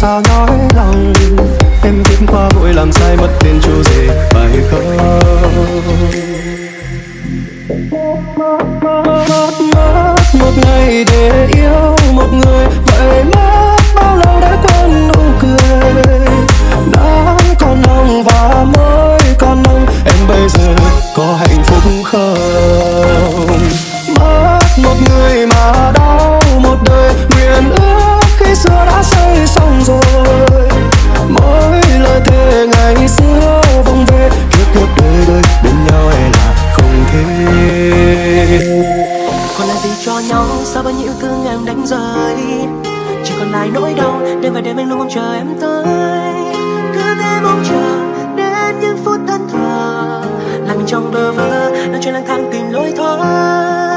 sao nói lòng em biết qua vội làm sai mất tên chú rể phải không? Mất một ngày để yêu một người, vậy mất bao lâu đã quên nụ cười. Nắng còn nồng và môi còn nồng, em bây giờ có hạnh phúc không? Mất một người mà đau một đời, nguyện ước khi xưa đã xây xong rồi. Mỗi lời thề ngày xưa vòng về, kiếp kiếp đời đời bên nhau e là không thể. Còn làm gì cho nhau, sao bao nhiêu thương em đánh rơi. Chỉ còn lại nỗi đau, đêm và đêm anh luôn mong chờ em tới. Cứ thế mong chờ đến những phút thân thờ, lặng trong bơ vơ, đang chơi lang thang tìm lối thoát.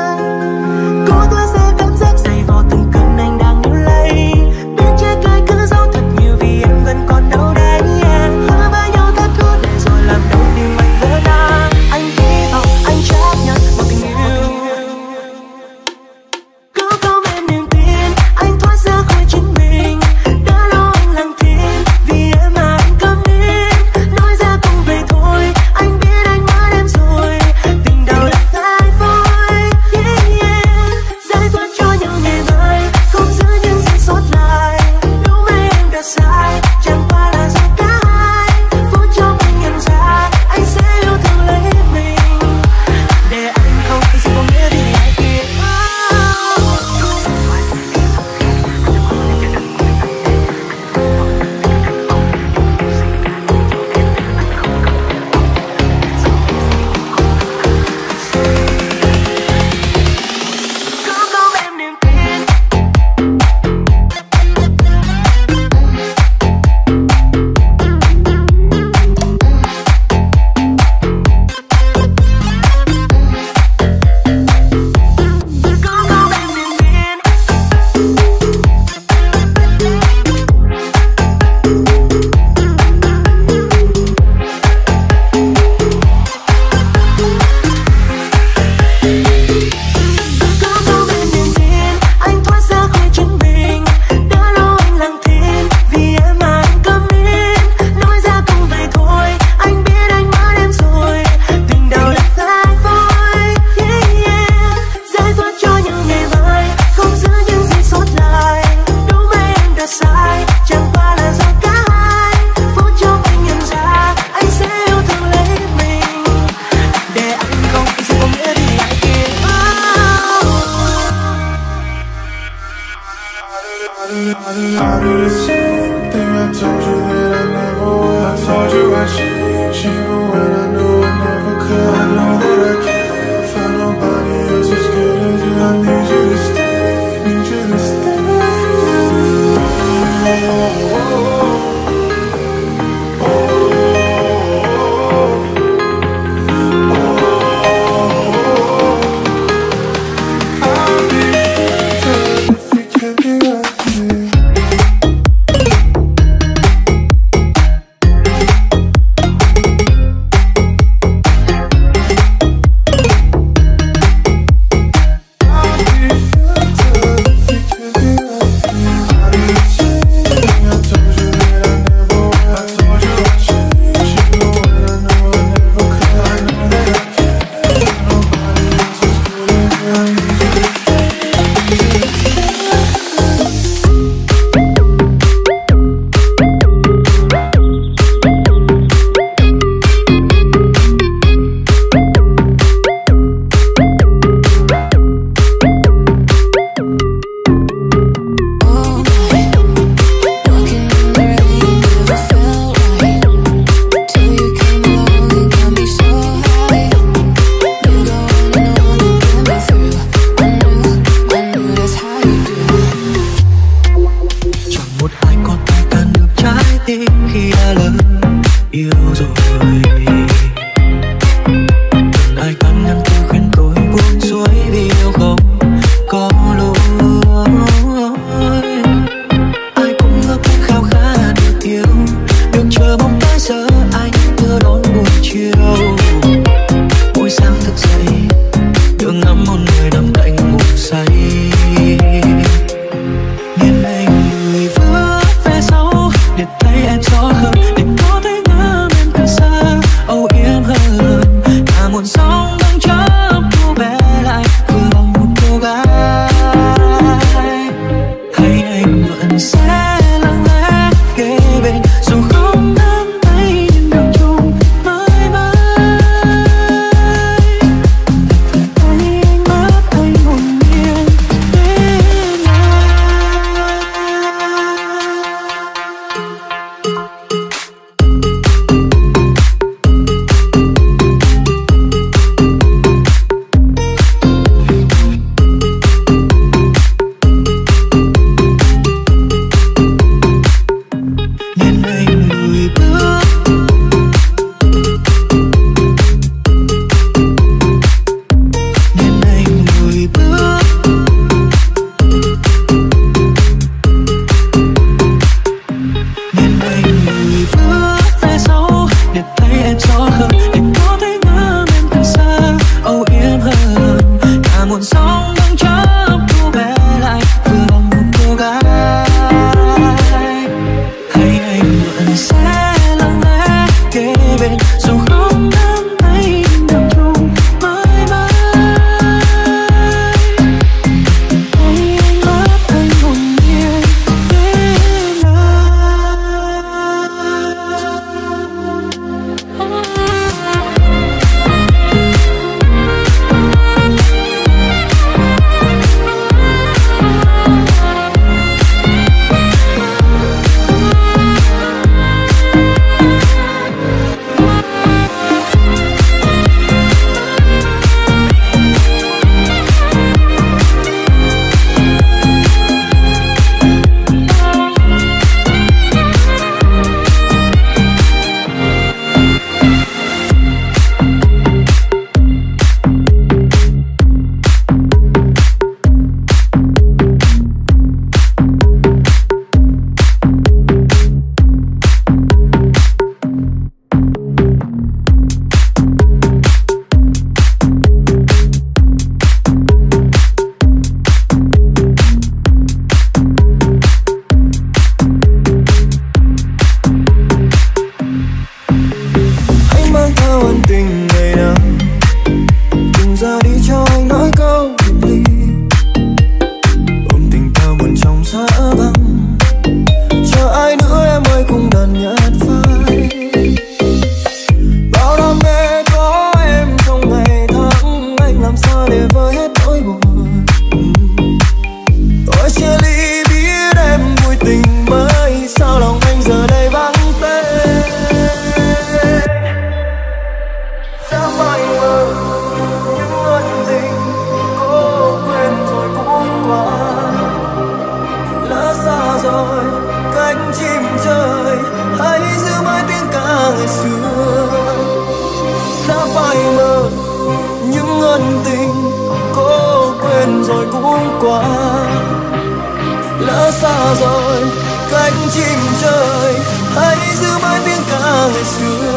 chim trời, hãy giữ mãi tiếng ca ngày xưa. Đã phai mờ những ân tình, cố quên rồi cũng qua. Lỡ xa rồi cánh chim trời, hãy giữ mãi tiếng ca ngày xưa.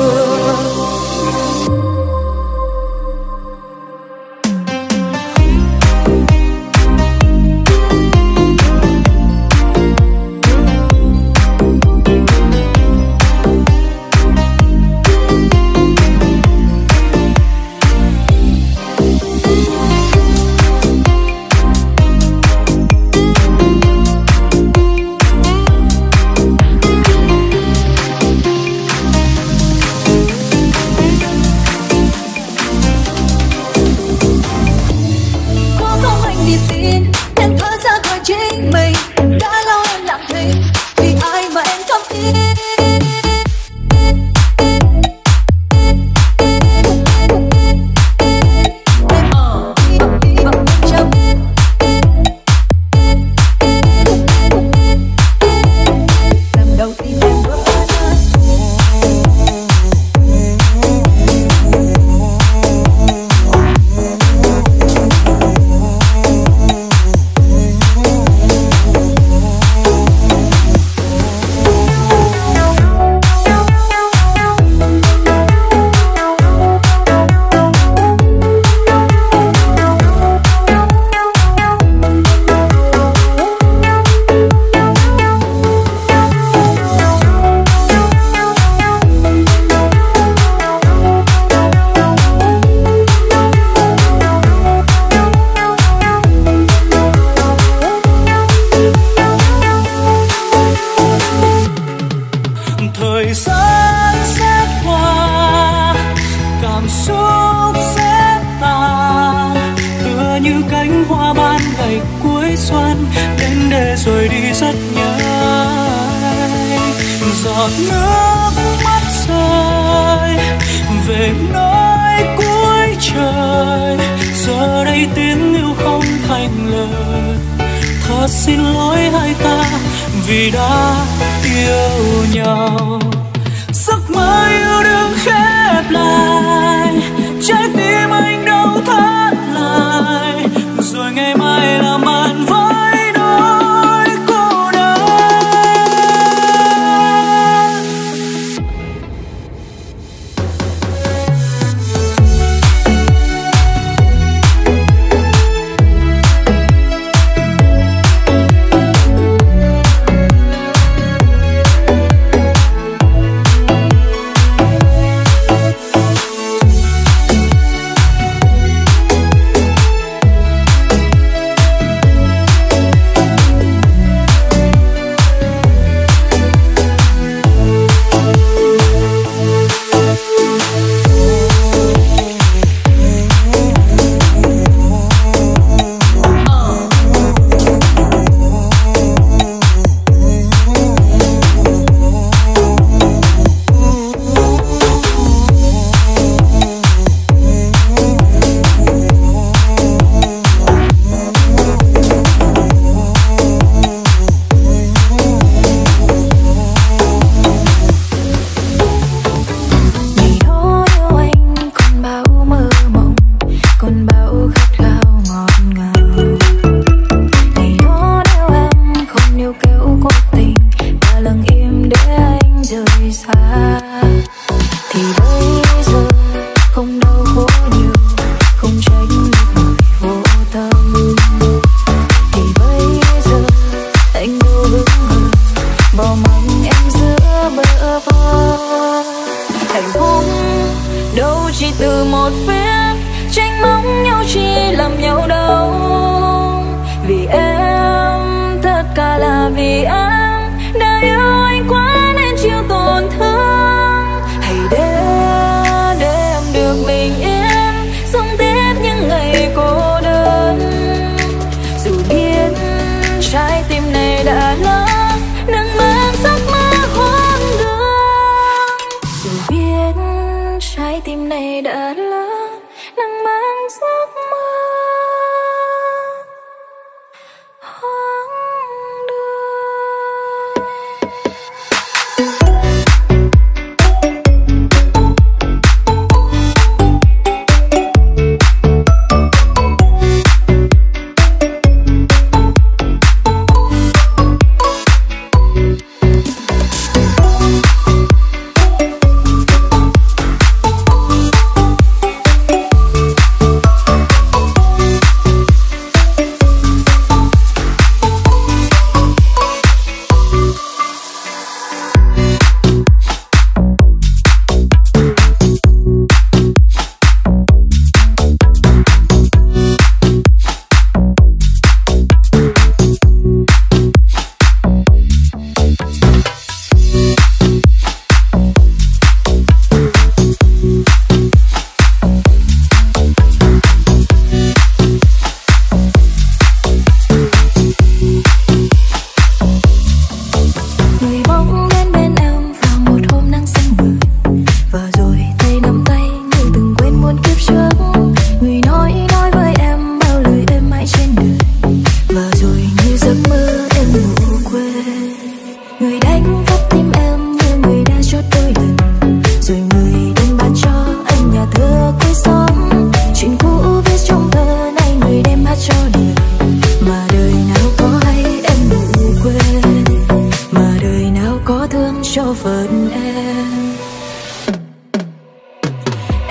vợt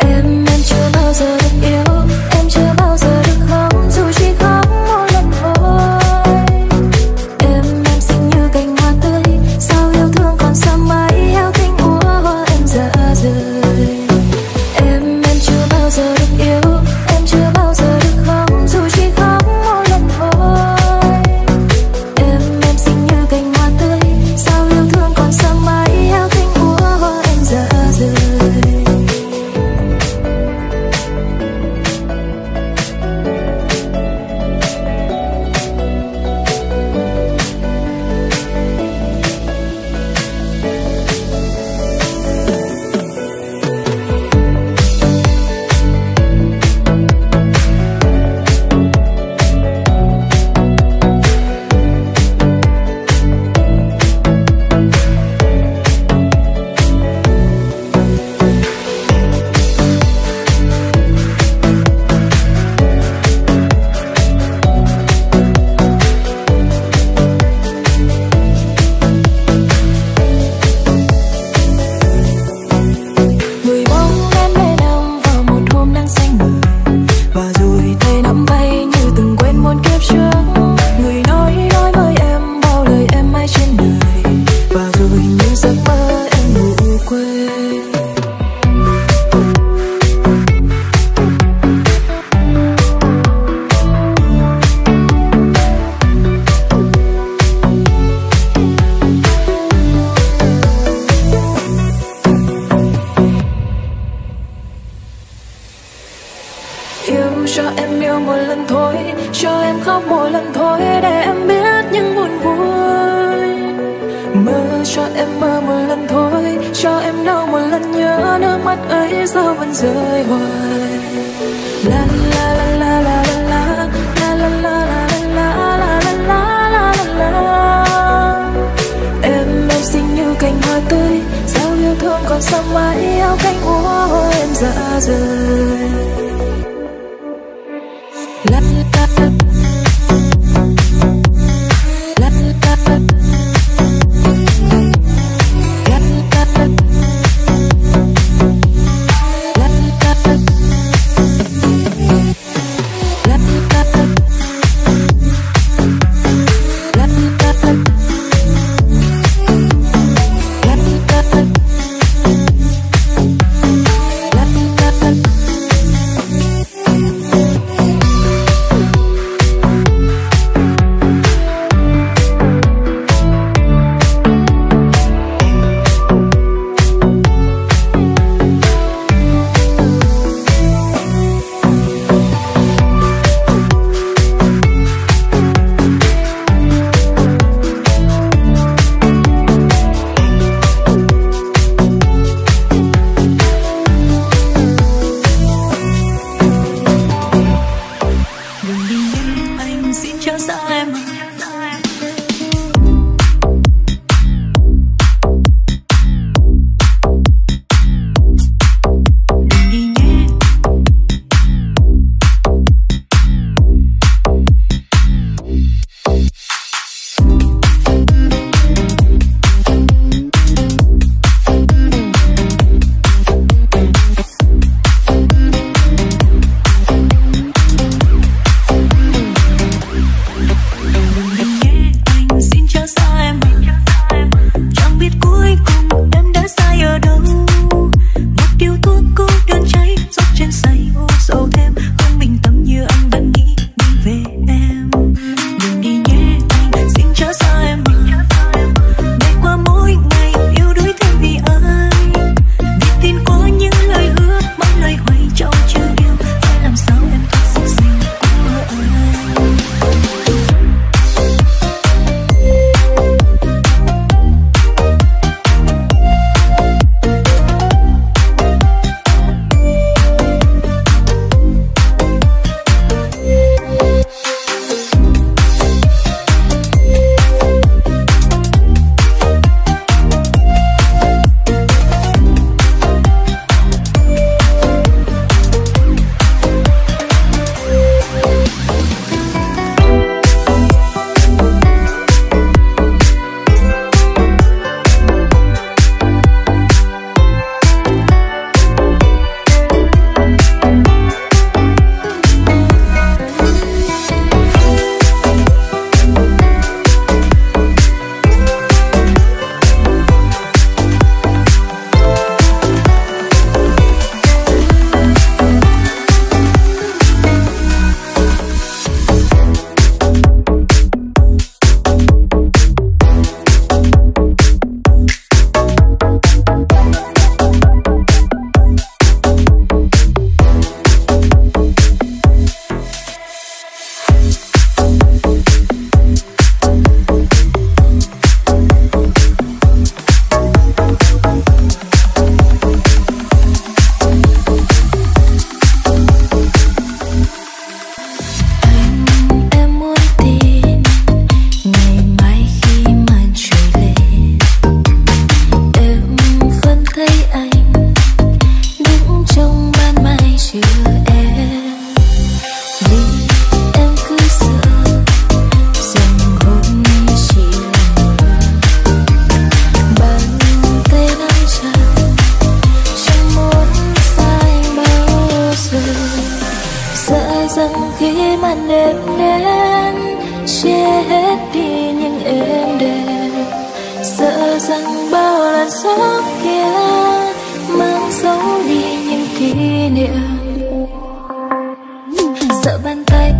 em chưa bao giờ được yêu, em chưa bao giờ được khóc dù chỉ khóc một lần thôi. Em xinh như cành hoa tươi, sao yêu thương còn xa mãi, heo tình úa hoa em ra rời. Em chưa bao giờ được yêu, em chưa bao giờ được khóc dù chỉ khóc một lần thôi. Em xinh như cành hoa tươi, sao yêu thương còn xa mãi, heo tình úa hoa em ra rời. Cho em yêu một lần thôi, cho em khóc một lần thôi để em biết những buồn vui. Mơ cho em mơ một lần thôi, cho em đau một lần nhớ, nước mắt ấy sao vẫn rơi hoài. La la la la la la la la la la la la la. Em xinh như cành hoa tươi, sao yêu thương còn xa mãi, áo cánh úa em dã rời. cơn sóng kia mang dấu đi những kỷ niệm. Sợ bàn tay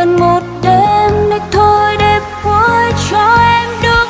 gần một đêm nay thôi đẹp quá cho em được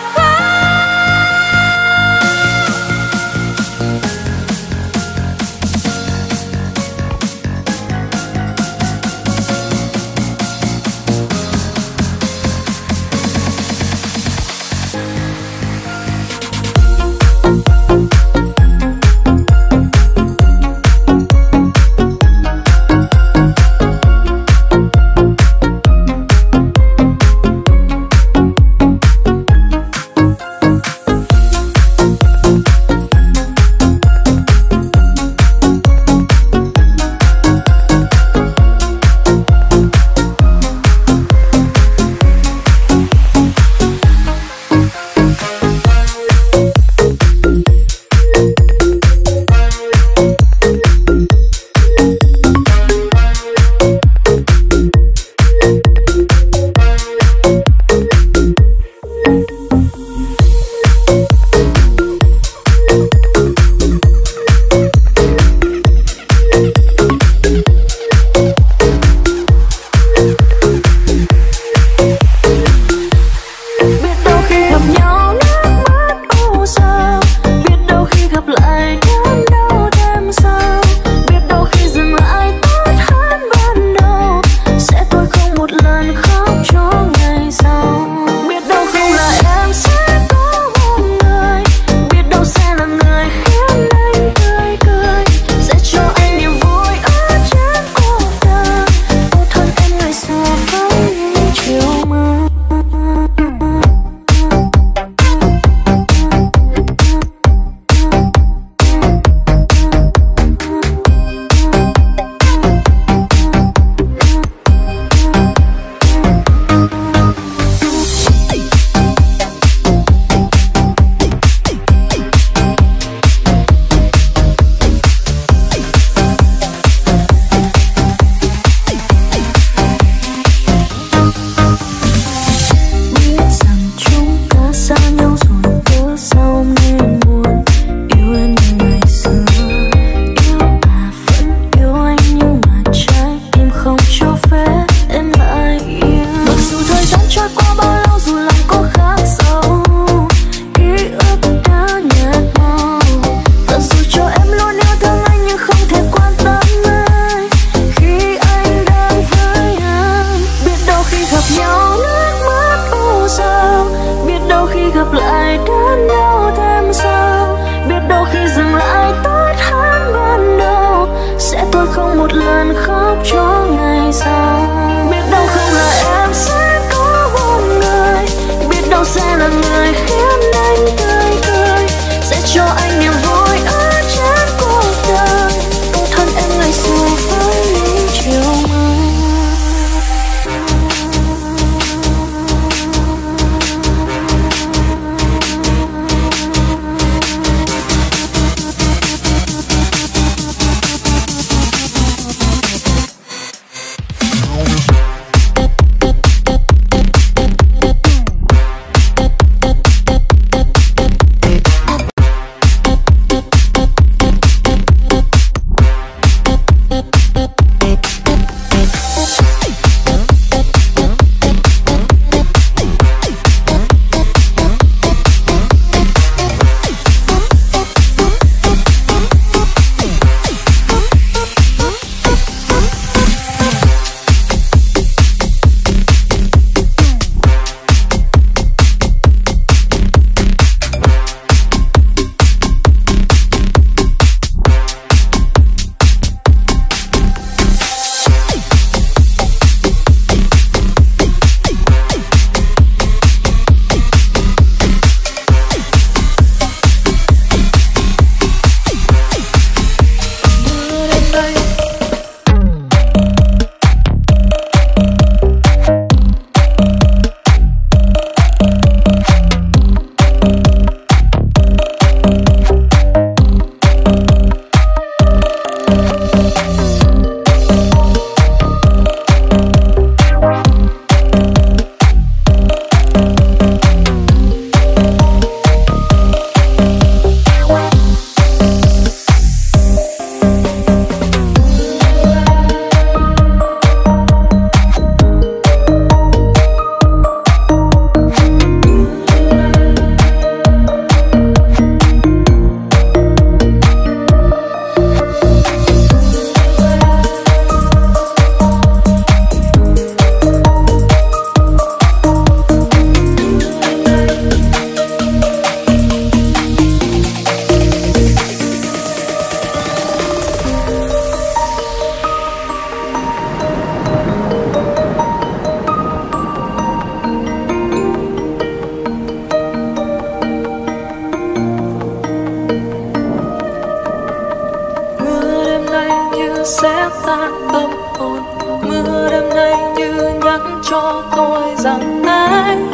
biết cho tôi rằng anh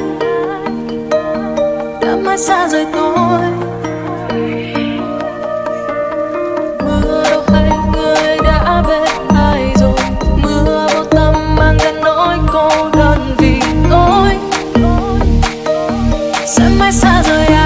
đã mãi xa rời tôi. Mưa đâu hay người đã về ai rồi, mưa vô tâm mang đến nỗi cô đơn vì tôi sẽ mãi xa rời anh.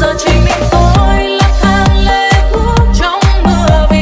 Giờ chỉ mình tôi là hàng lệ bước trong mưa vì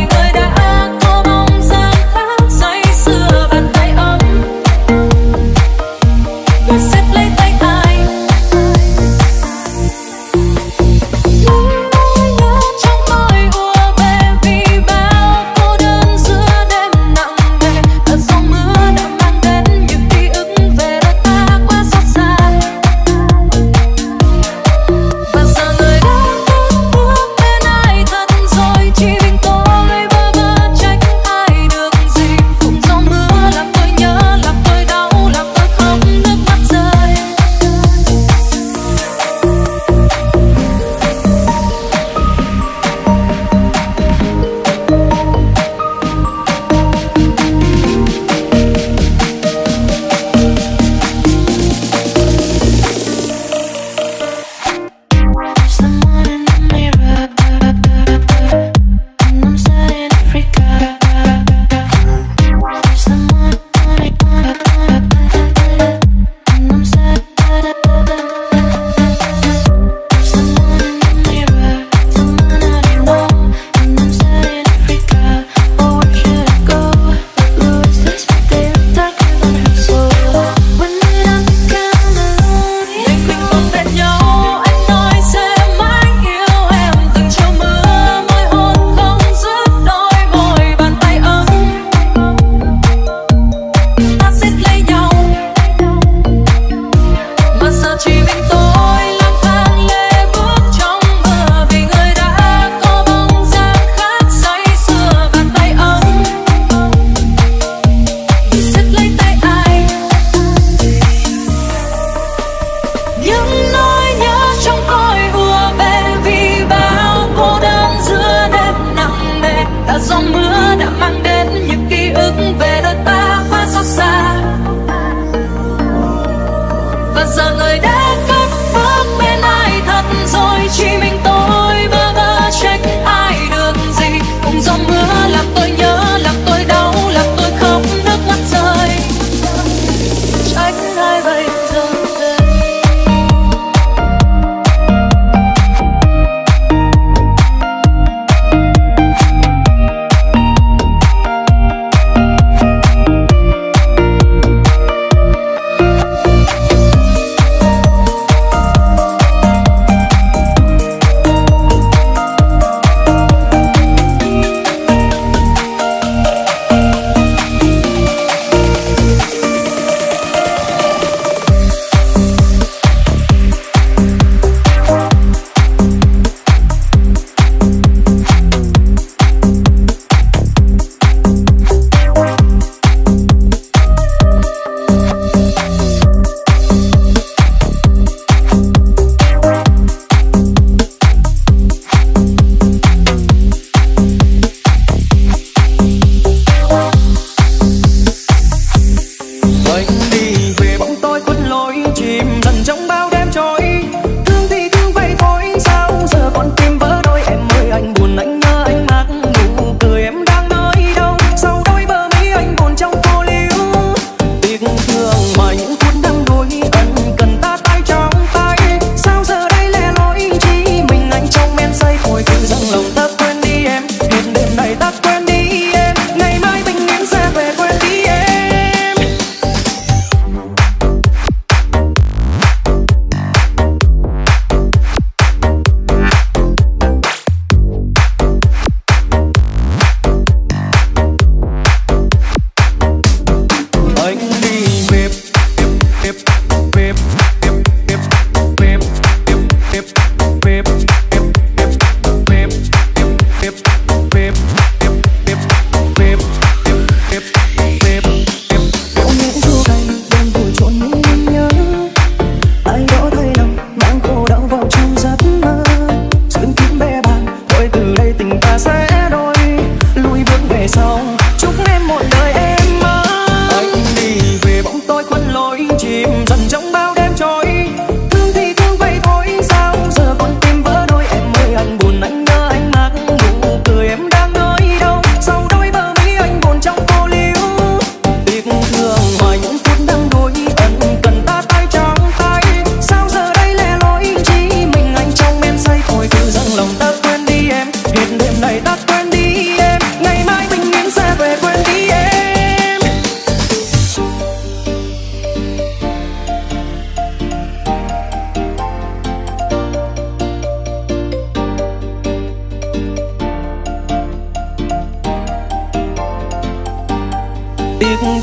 tiếc thương.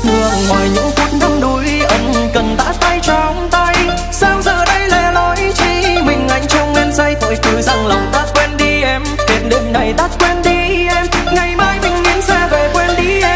Ngoài những phút đắm đuối ân cần đã tay trong tay, sáng giờ đây lẻ loi chỉ mình anh trong em say. Thôi cứ rằng lòng ta quên đi em, kể đêm này ta quên đi em, ngày mai mình nghiêng xe về quên đi em.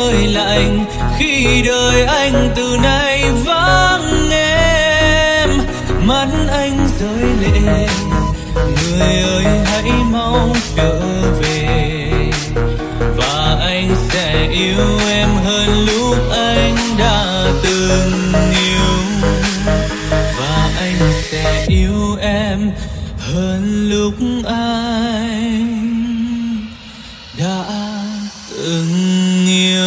hơi lạnh khi đời anh từ nay vắng em. Mắt anh rơi lệ, người ơi hãy mau trở về, và anh sẽ yêu em hơn lúc anh đã từng yêu, và anh sẽ yêu em hơn lúc anh đã từng yêu.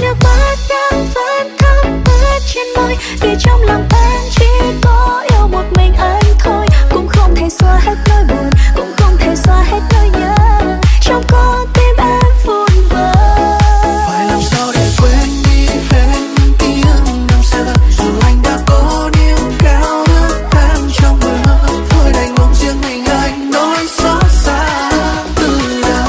nước mắt đang vẫn khóc bớt trên môi, vì trong lòng anh chỉ có yêu một mình anh thôi. Cũng không thể xóa hết nỗi buồn, cũng không thể xóa hết nỗi nhớ trong con tim em vun vỡ. Phải làm sao để quên đi hết ký ức năm xưa, dù anh đã có điêu cao ước em trong mơ. Thôi đành mong riêng mình anh nỗi xót xa từ đây.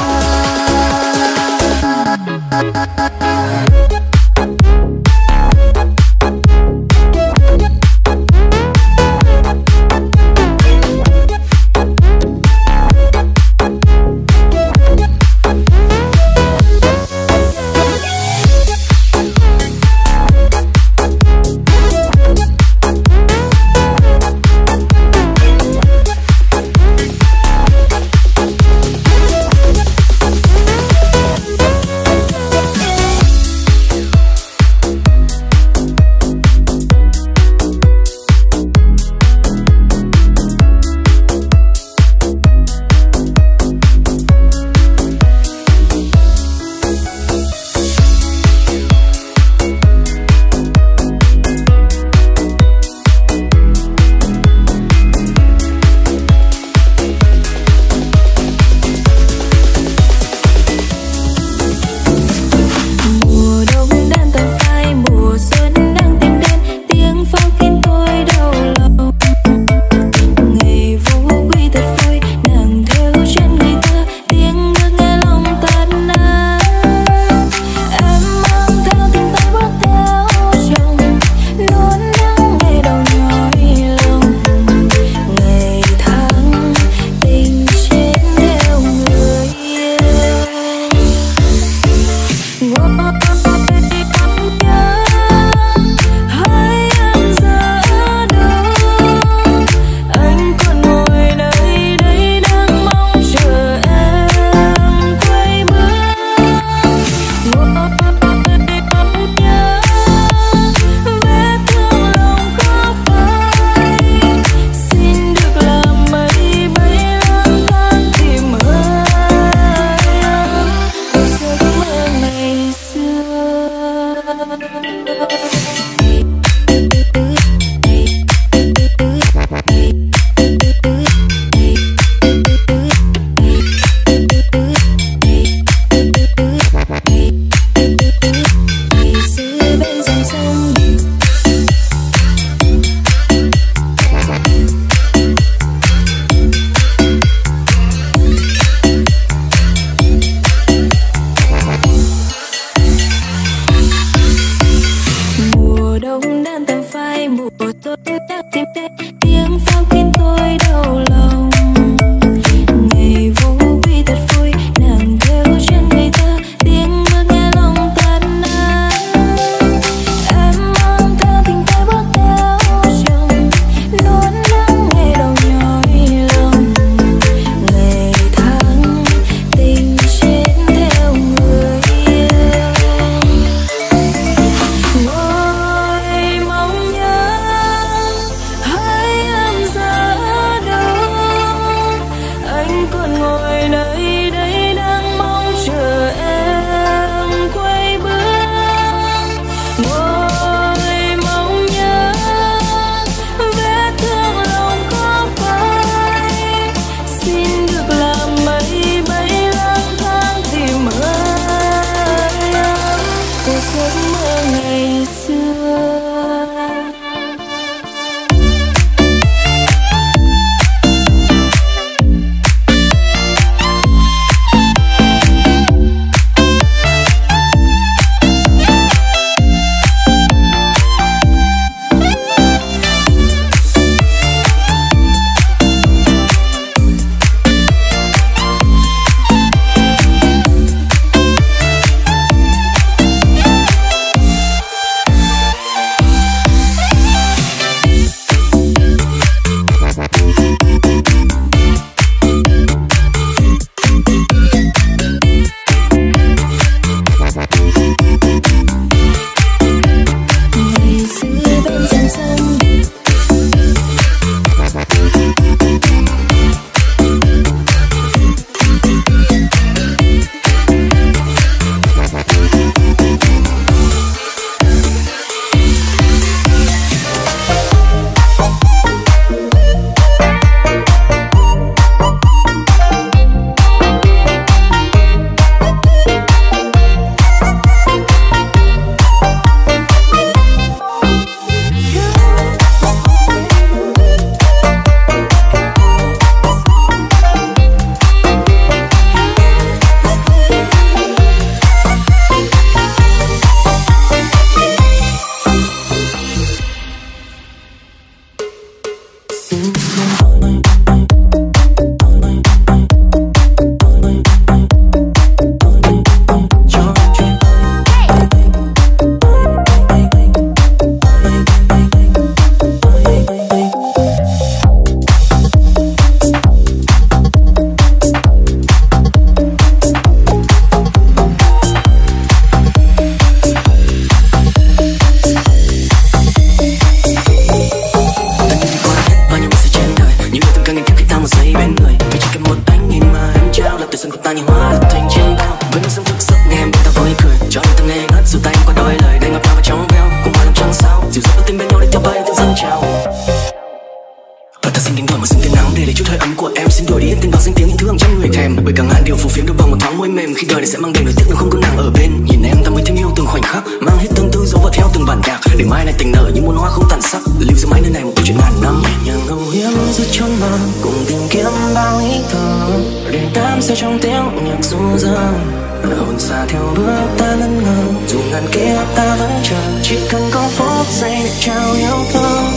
xin đuổi đi yên tình vào danh tiếng những thứ hàng trăm người thèm. Bởi càng hạn điều phù phiếm đâu bằng một thoáng môi mềm. Khi đời này sẽ mang đầy nỗi tiếc nếu không có nàng ở bên. Nhìn em ta mới thêm yêu từng khoảnh khắc, mang hết tâm tư dấu vào theo từng bản nhạc. Để mai này tình nở như muôn hoa không tàn sắc, lưu giữ mãi nơi này một câu chuyện ngàn năm. Nhẹ nhàng ngẫu hiếm giữa chốn vàng, cùng tìm kiếm bao ý thơ. Để tám sao trong tiếng nhạc du dương, hồn xa theo bước ta ngân ngờ. Dù ngàn kiếp ta vẫn chờ, chỉ cần có phút giây để trao yêu thương.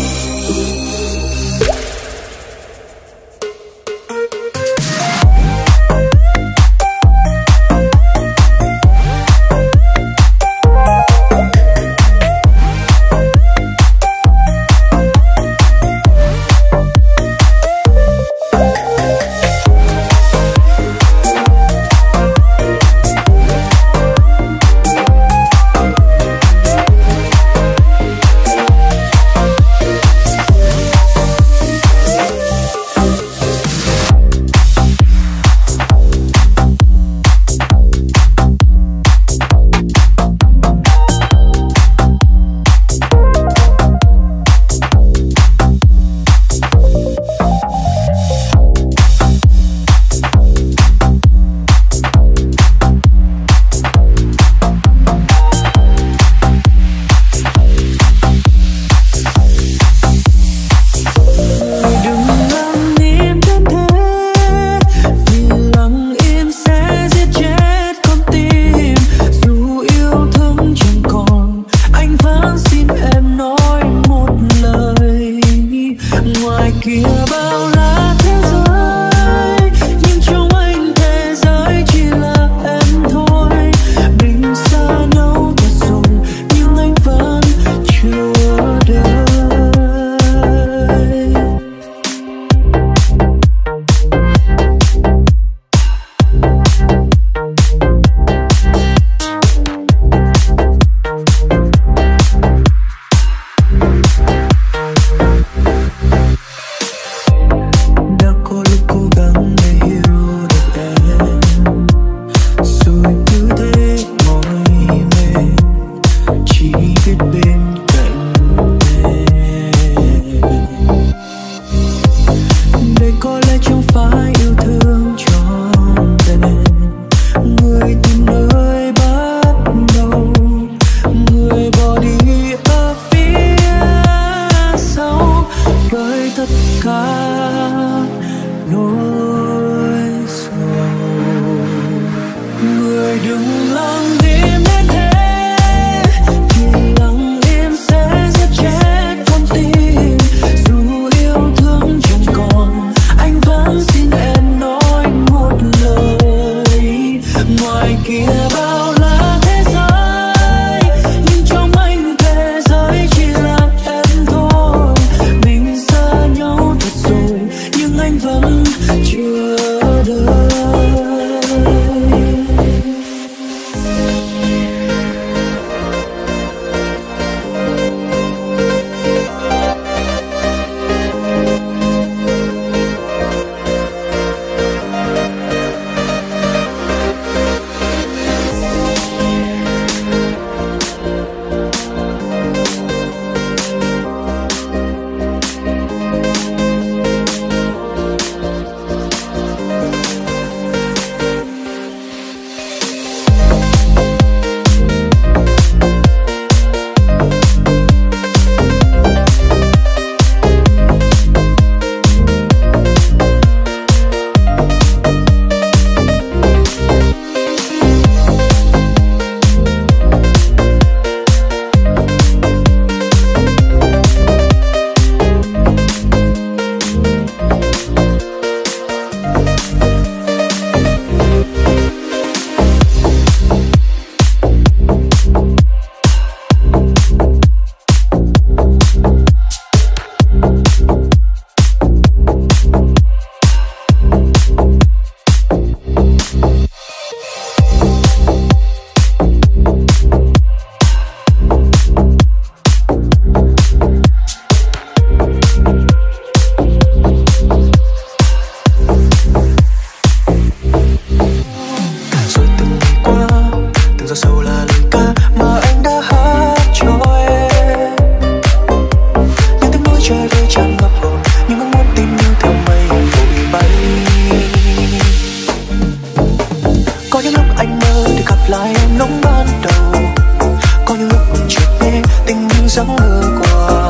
giấc mơ qua.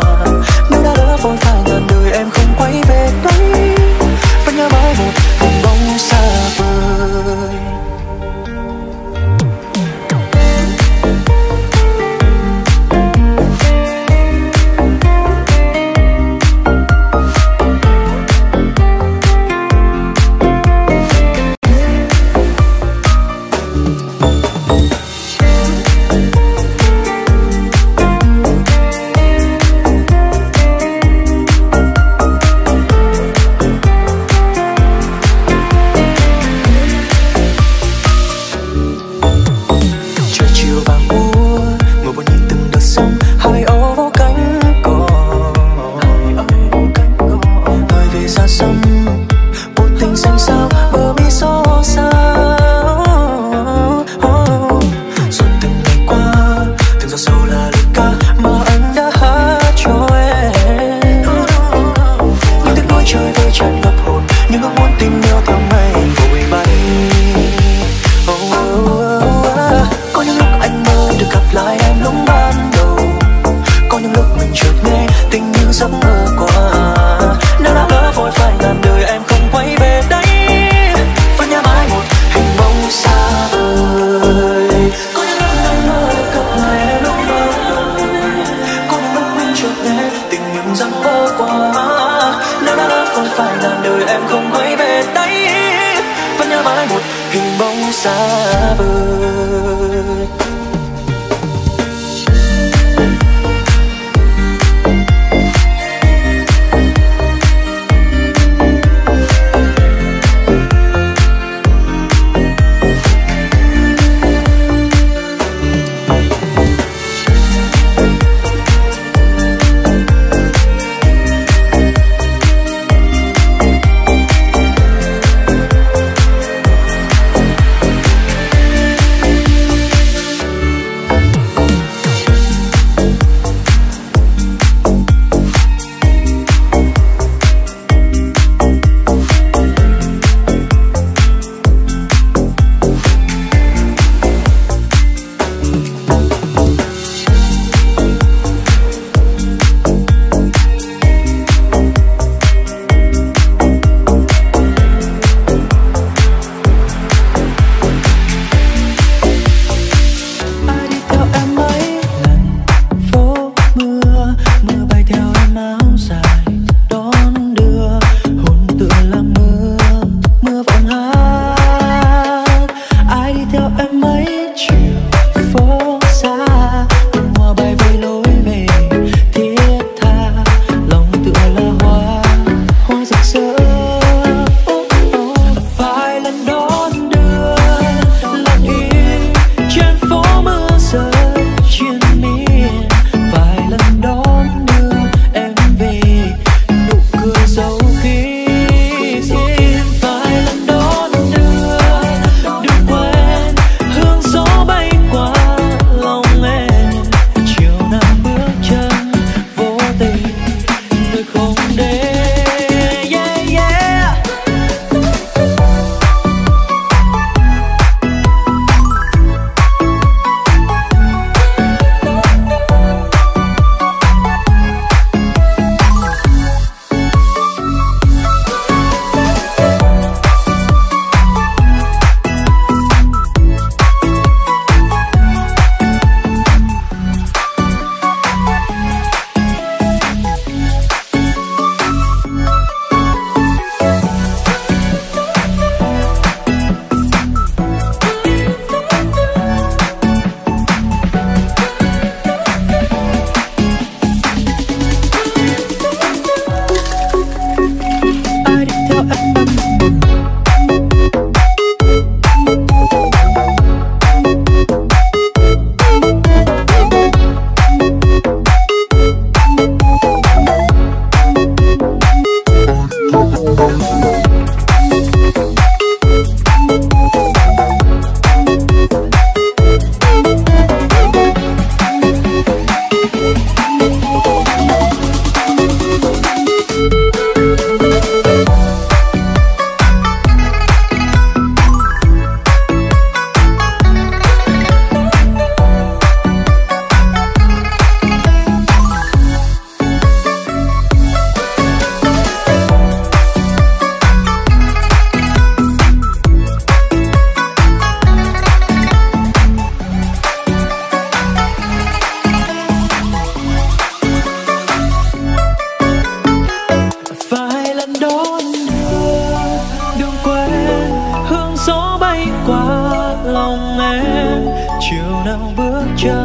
Nếu đã lỡ vội vàng ngàn đời em không quay về đấy, vẫn nhớ mãi một vùng bóng xa vời.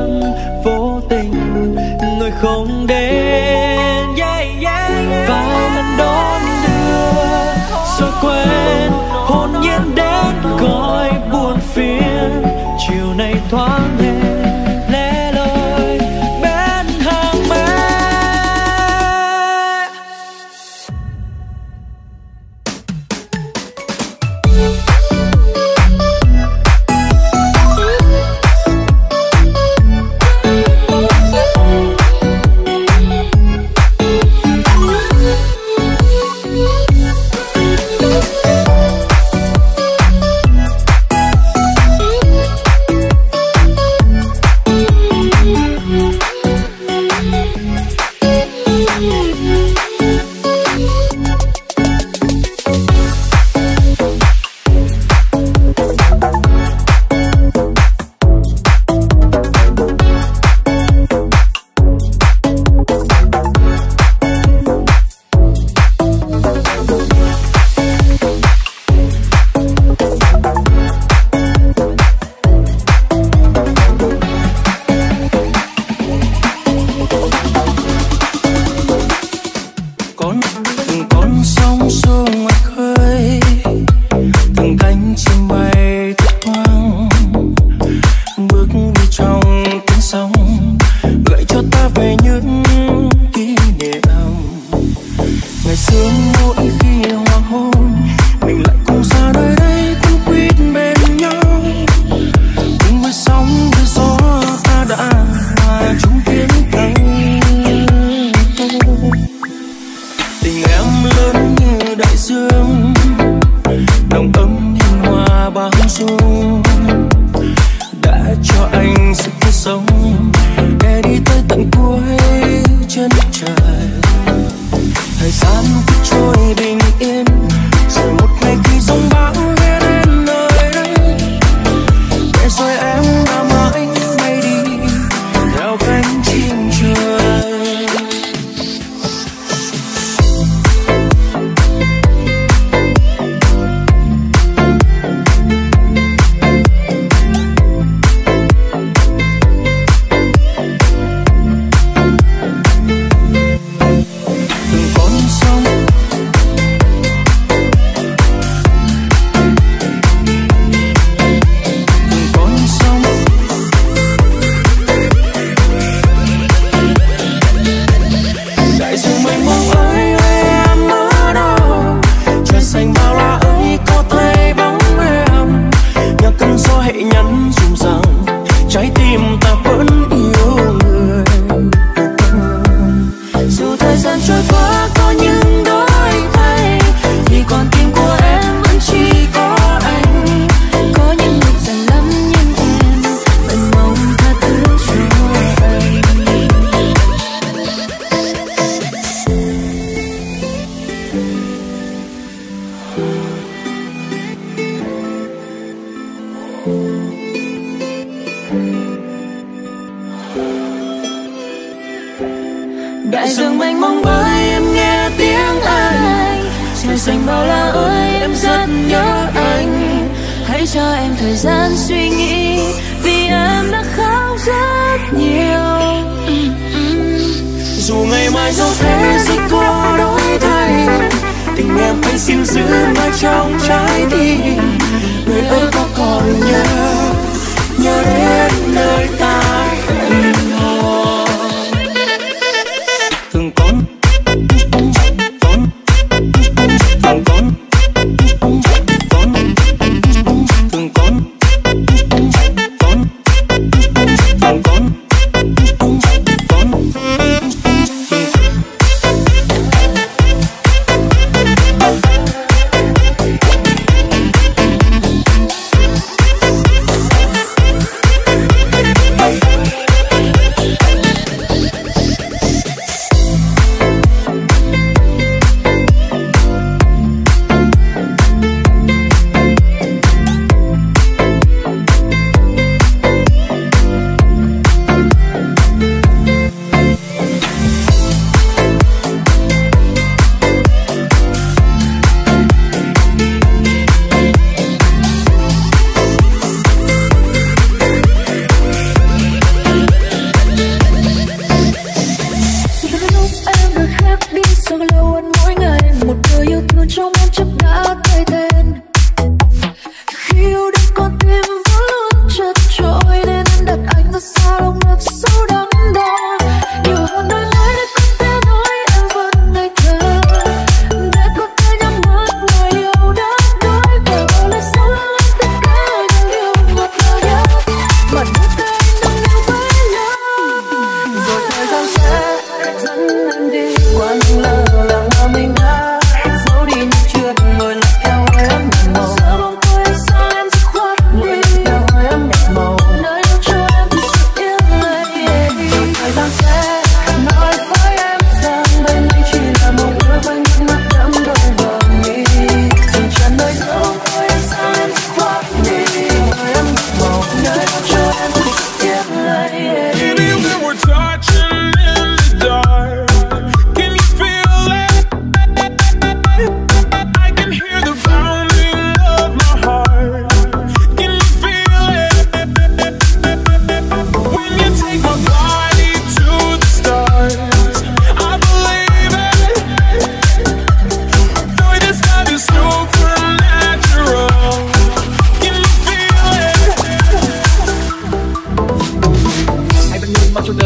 thân vô tình người không đến và lần đón đưa rồi quên hồn nhiên đến gọi buồn phiền chiều nay thoáng hề lẻ loi bên hàng mẹ. Đại dương mênh mông ơi em nghe tiếng anh, trời xanh bao la ơi em rất nhớ anh. Hãy cho em thời gian suy nghĩ vì em đã khóc rất nhiều. Dù ngày mai dẫu thế sẽ có đổi thay, tình em anh xin giữ mãi trong trái tim. Người ơi có còn nhớ, nhớ đến nơi ta linh hồn.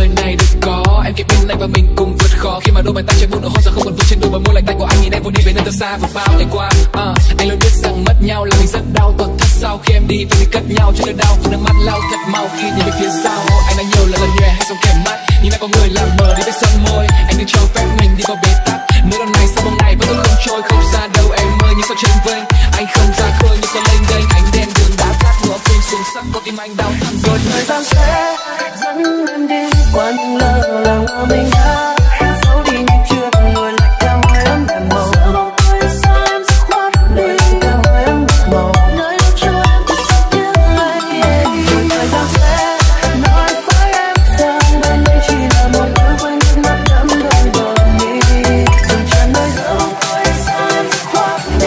đời này được có em kịp bên này và mình cùng vượt khó khi mà đôi bàn tay trên bụng nụ hôn giờ không còn vững trên đôi bờ môi lạnh tanh của anh nhìn em vội đi về nơi thật xa vượt bao ngày qua. Anh luôn biết rằng mất nhau là mình rất đau tổn thất sau khi em đi phải cất nhau cho nỗi đau từ nước mắt lau thật mau khi nhìn về phía sau anh đã nhiều lần nhòe hay xong kèm mắt nhưng đã có người làm mờ đi với son môi anh đừng cho phép mình đi vào bế tắc nỗi đau này sau hôm nay vẫn không trôi không xa đâu em ơi như sao trên vênh anh không ra khơi như sao lênh đênh ánh đen đường đá cát ngõ phim xuống sắc có tim anh đau thắt rồi thời gian sẽ dẫn em đi qua những lỡ làng mà mình đã giấu đi như chưa từng người lại càng môi ấm đèn màu giờ mong tôi sao em sẽ khoát đi càng môi ấm đèn màu nơi đâu cho em có sắc như mây rồi thời gian sẽ nói với em rằng bên đây chỉ là một đứa quên những mắt đẫm đôi bờ mi dừng chân nơi giờ mong tôi sao em sẽ khoát đi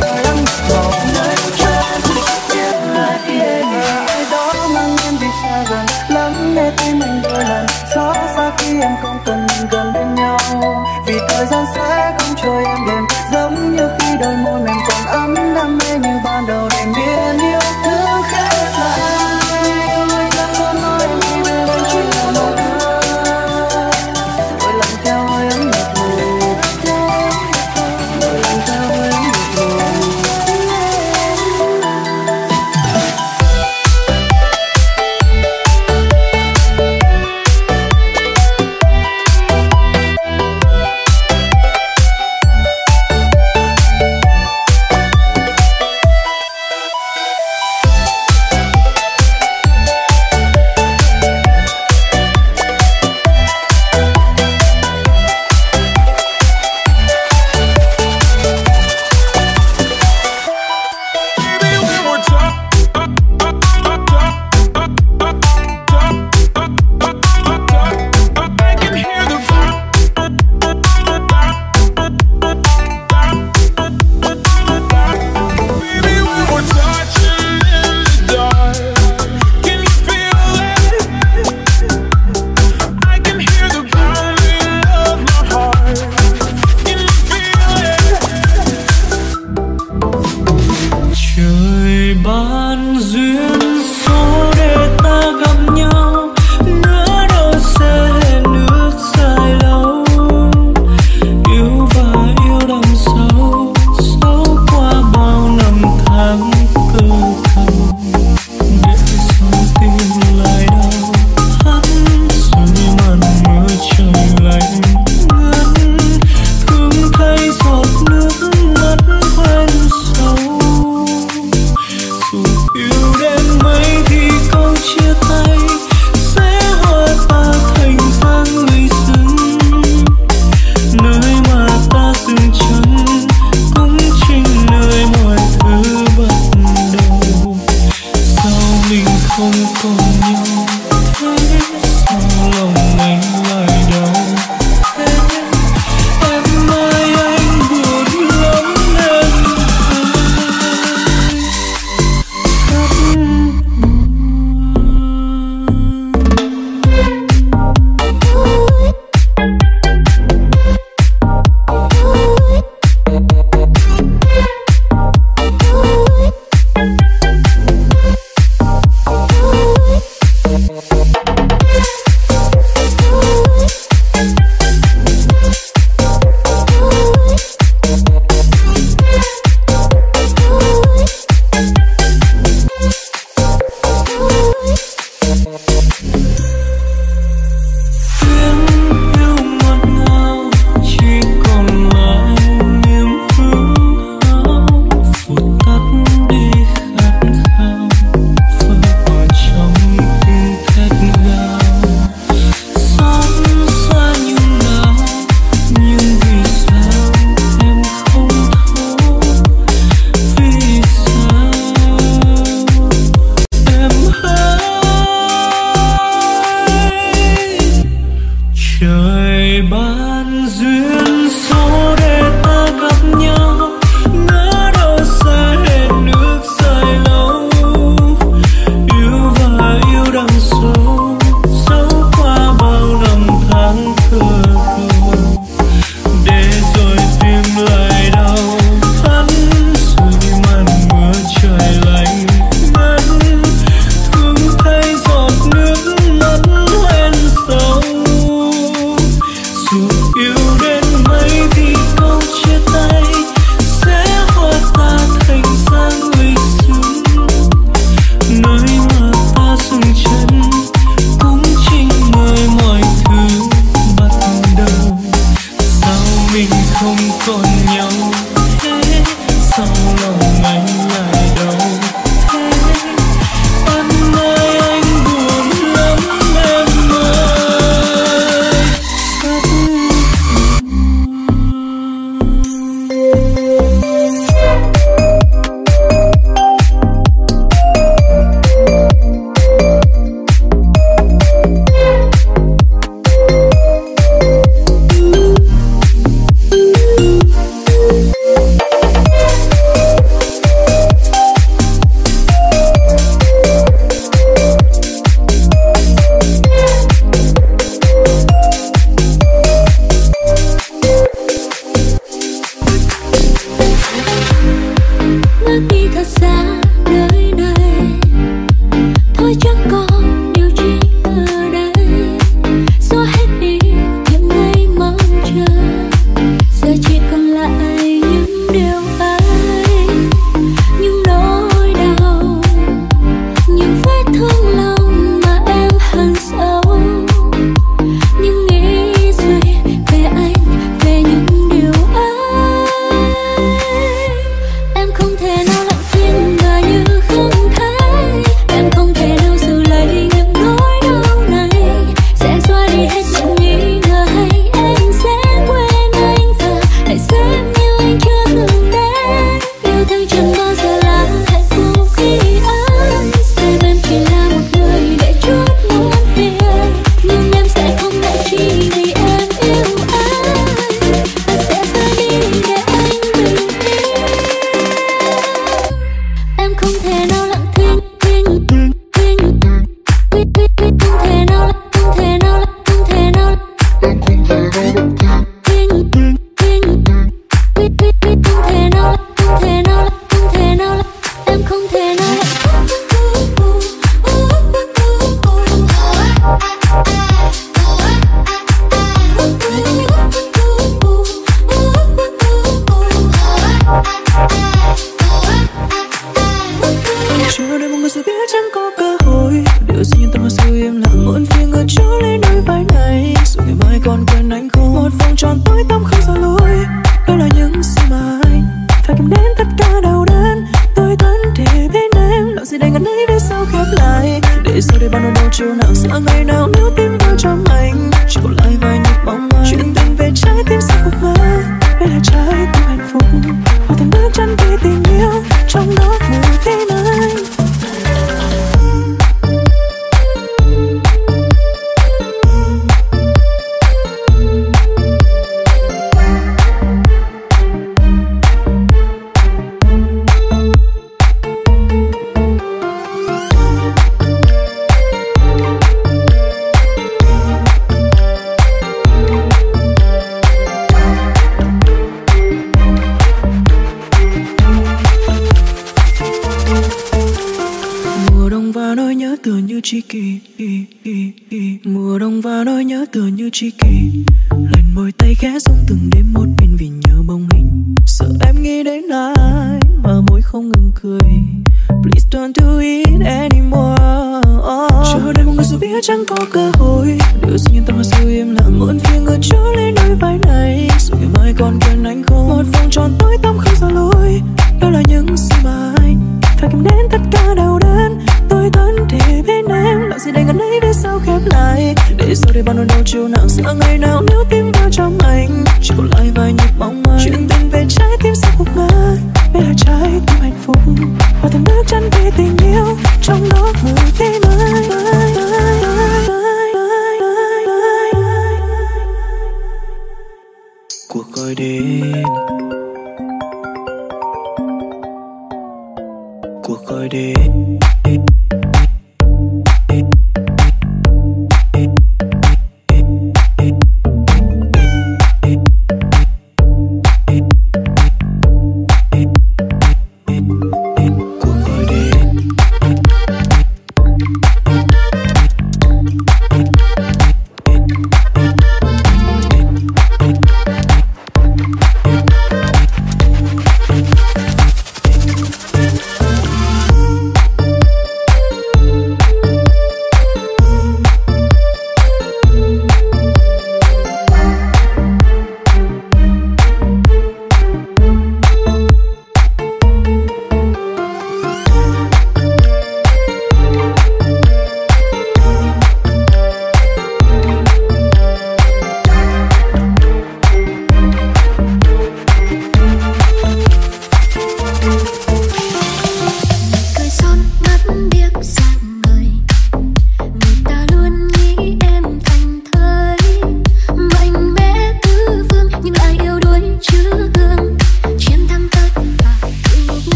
càng môi ấm đèn màu nơi đâu cho em có sắc như mây ai đó mang em đi xa gần lắng nghe tim mình đôi lần xóa xa khi em không cần mình gần bên nhau vì thời gian sẽ không trôi em đêm giống như khi đôi môi mình còn ấm đam mê như ban đầu để biến yêu thương khép lại.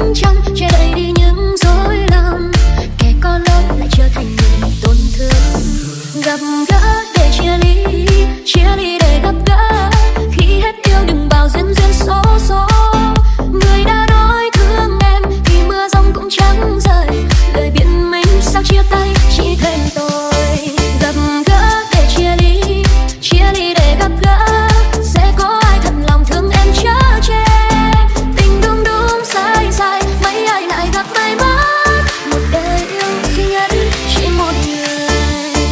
ánh trăng che đậy đi những rối lòng, kẻ có lỗi lại trở thành người tổn thương. Gặp gỡ để chia ly để gặp gỡ. Khi hết yêu đừng bao duyên duyên số số. Người đã nói thương em thì mưa giông cũng chẳng rời. Lời biện minh sao chia tay chỉ thêm tôi. Gặp gỡ để chia ly để gặp gỡ. Sẽ có ai thật lòng thương em chớ che. Tình đúng đúng sai sai, mấy ai lại gặp may mắn. Một đời yêu khi nhất chỉ một người.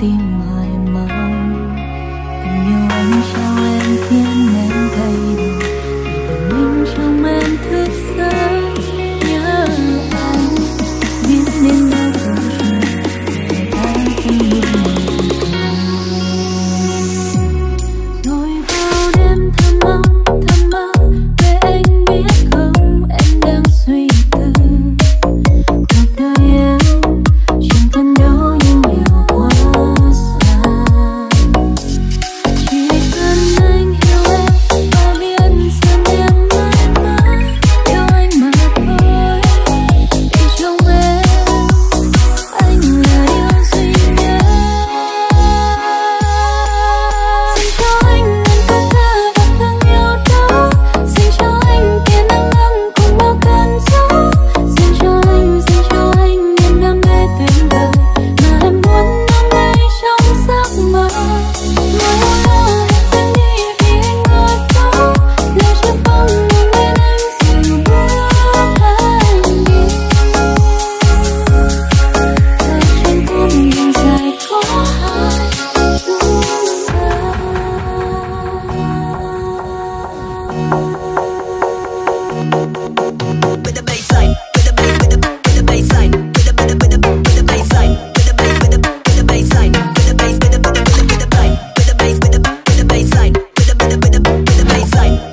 tim hoài mong. Tình yêu anh trao em khiến em thay đổi, tình mình trong em thức dậy nhớ anh. Biết nên bao giờ người ta không biết mình cần. Rồi bao đêm thầm mơ về anh biết không em đang suy tư. Cuộc đời em chẳng cần đâu những điều quá xa, chỉ cần anh yêu em và biết rằng em mãi mãi yêu anh mà thôi. Vì trong em anh là điều duy nhất. Xin cho anh ngàn câu thơ và thương yêu đó, xin cho anh tia nắng ấm cùng bao cơn gió, xin cho anh niềm đam mê tuyệt vời mà em muốn nắm lấy trong giấc mơ. Mơ đó hãy quên đi vì anh ở đó, lời chia phong ngừng bên em dịu bước anh đi. Tay trên con đường dài có hai chúng ta. With the bass line, with the bass, with the bass line, with the bass line, with the bass, with the bass line, with the bass, with the bass, with the bass, with the bass line, with the bass line, with the bass, with the bass line, with the bass, with the bass line.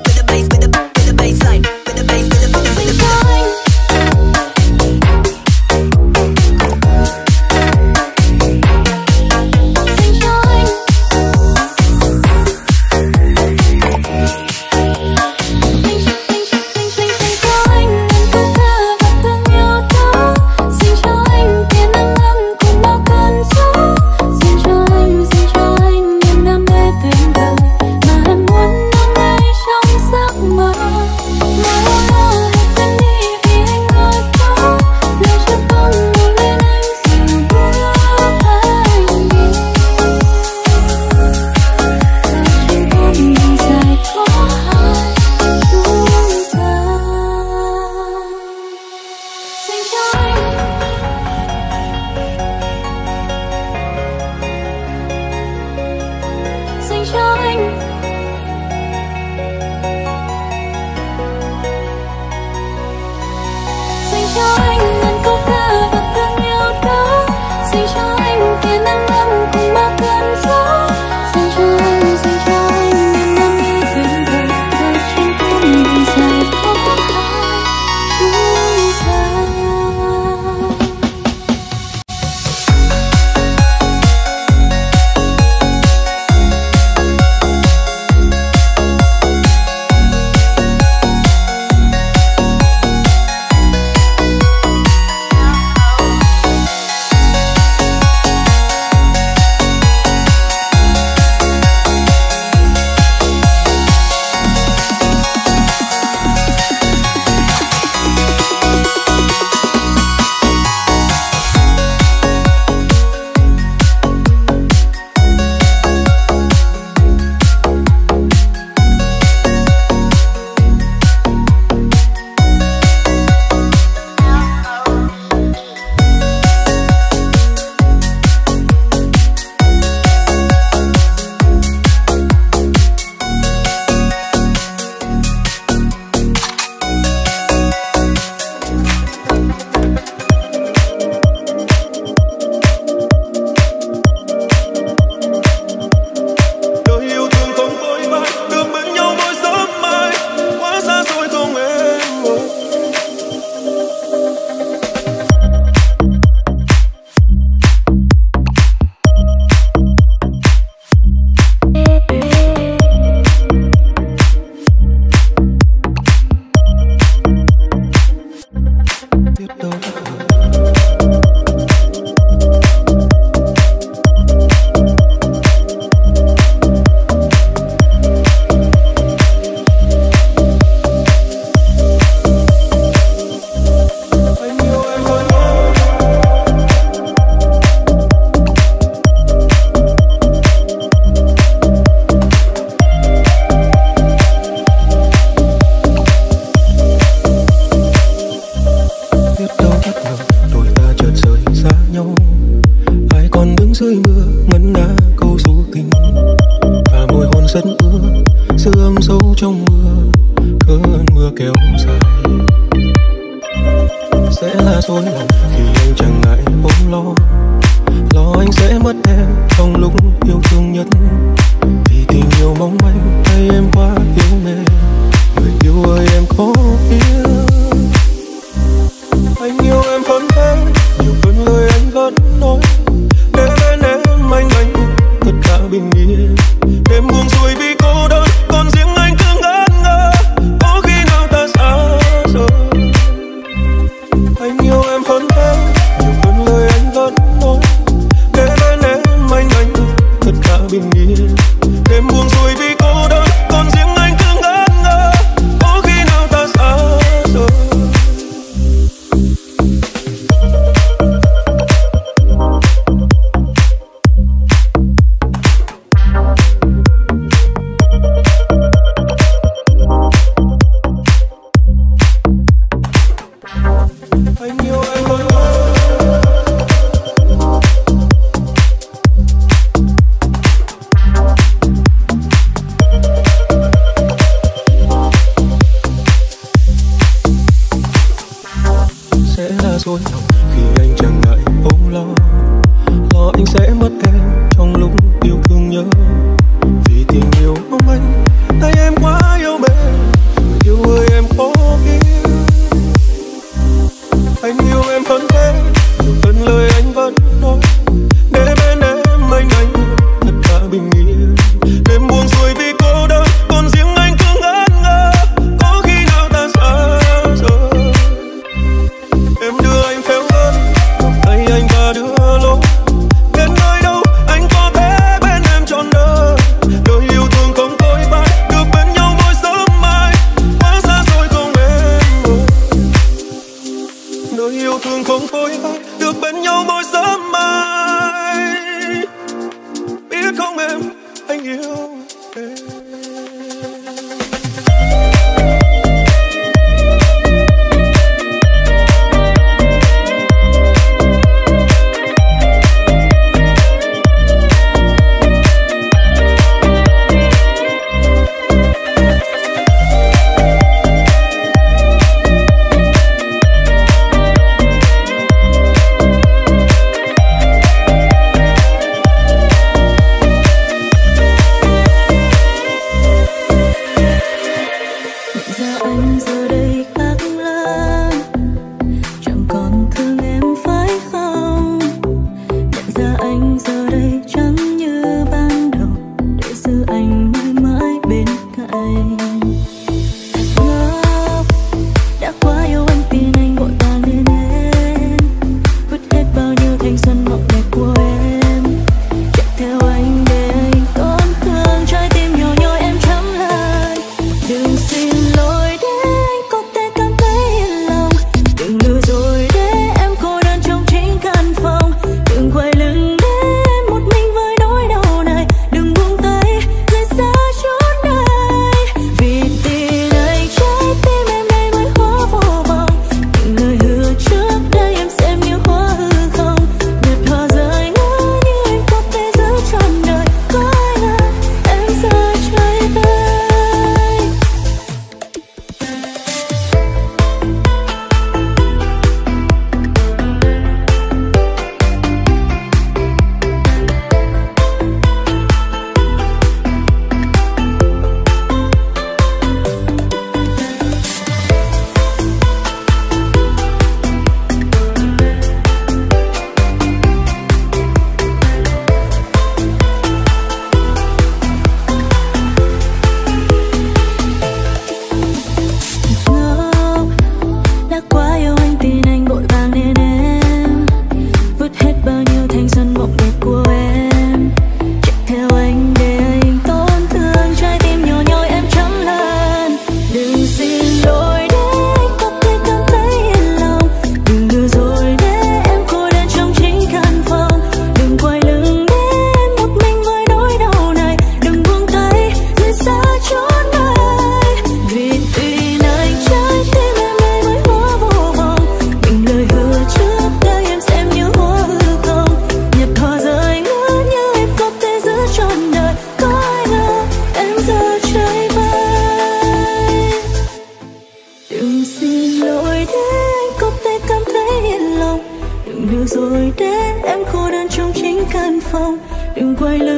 cũng đã câu du tình và môi hôn rất ứa dư âm sâu trong mưa cơn mưa kéo dài sẽ là dối lòng thì anh chẳng ngại ôm lo anh sẽ mất em trong lúc yêu thương nhất vì tình yêu mong manh hay em quá yêu mê người yêu ơi em có biết anh yêu em vẫn thế nhiều cơn lời anh vẫn nói để bên em anh tất cả bình yên em buông xuôi vì cô đơn còn riêng anh cứ ngỡ ngơ có khi nào ta xa rồi anh yêu em vẫn thế nhiều cơn lời anh vẫn nói để bên em anh tất cả bình yên em buông xuôi vì cô đơn còn riêng anh cứ ngỡ ngơ có khi nào ta xa rồi.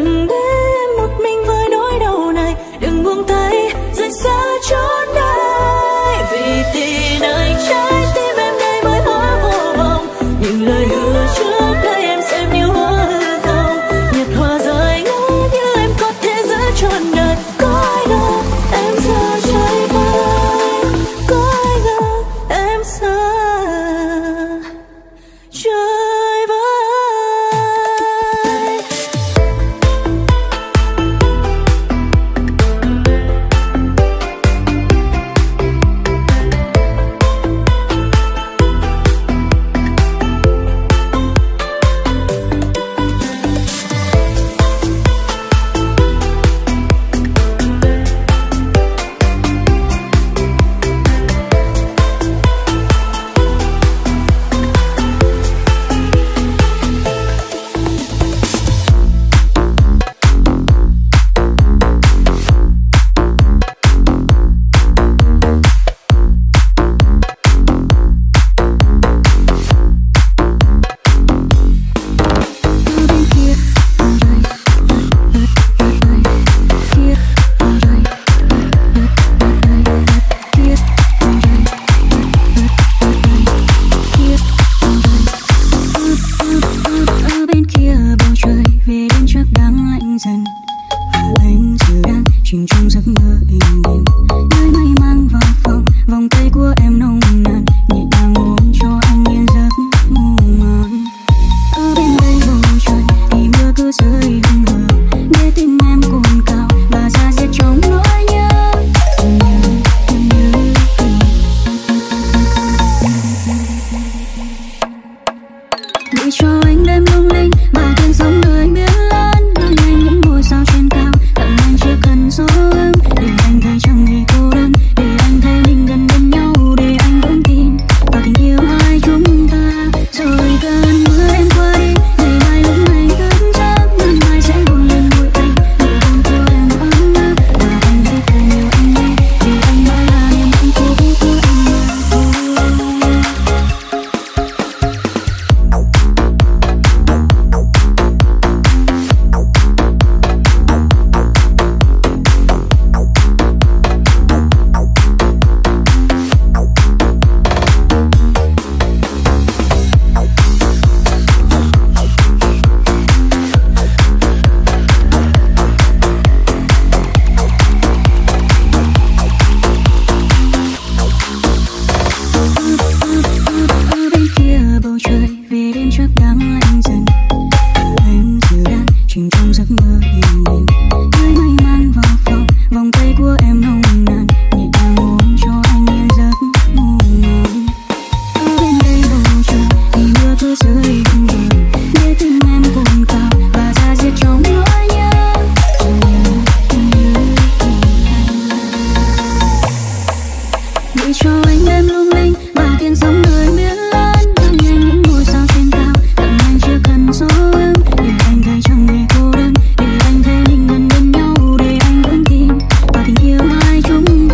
đừng để một mình với nỗi đau này, đừng buông tay rời xa chốn đây, vì tin nơi trái tim em đây mới hóa vô vọng. Những lời hứa trước đây em xem như hoa hư không, nhật hoa rơi ngỡ như em có thể giữ trọn đời. Có ai ngờ em giờ trái bay, có ai ngờ em giờ trời. Hãy subscribe cho kênh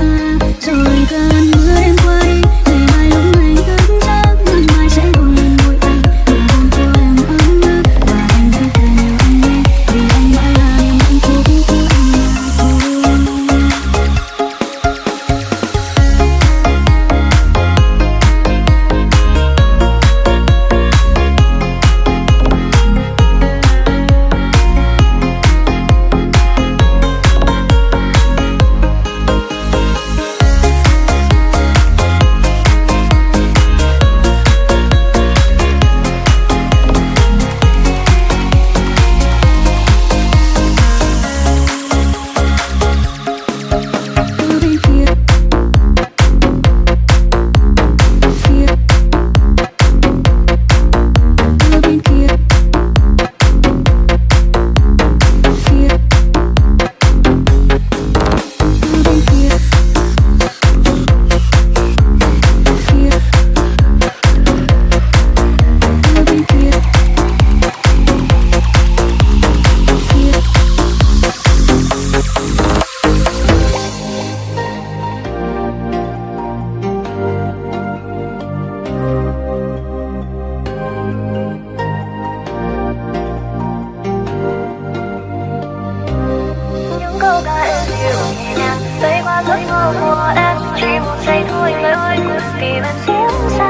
vì vẫn xíu xa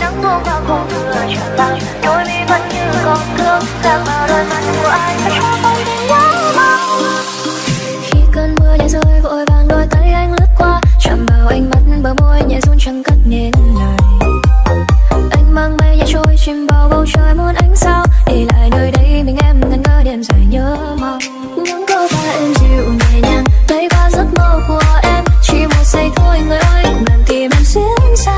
nắng buông vào khô thừa trở vào đôi mi vẫn như còn thương ra vào đôi mắt của ai mà cho tôi đến nhớ mong. Khi cơn mưa nhẹ rơi vội vàng đôi tay anh lướt qua chạm vào ánh mắt bờ môi nhẹ run chẳng cất nên lời. Anh mang mây nhẹ trôi chìm vào bầu trời muôn ánh sao để lại nơi đây mình em ngẩn ngơ đêm dài nhớ mong. Những câu ca êm dịu nhẹ nhàng thấy qua giấc mơ của em chỉ một giây thôi người ơi cùng làm tìm em xuyên xa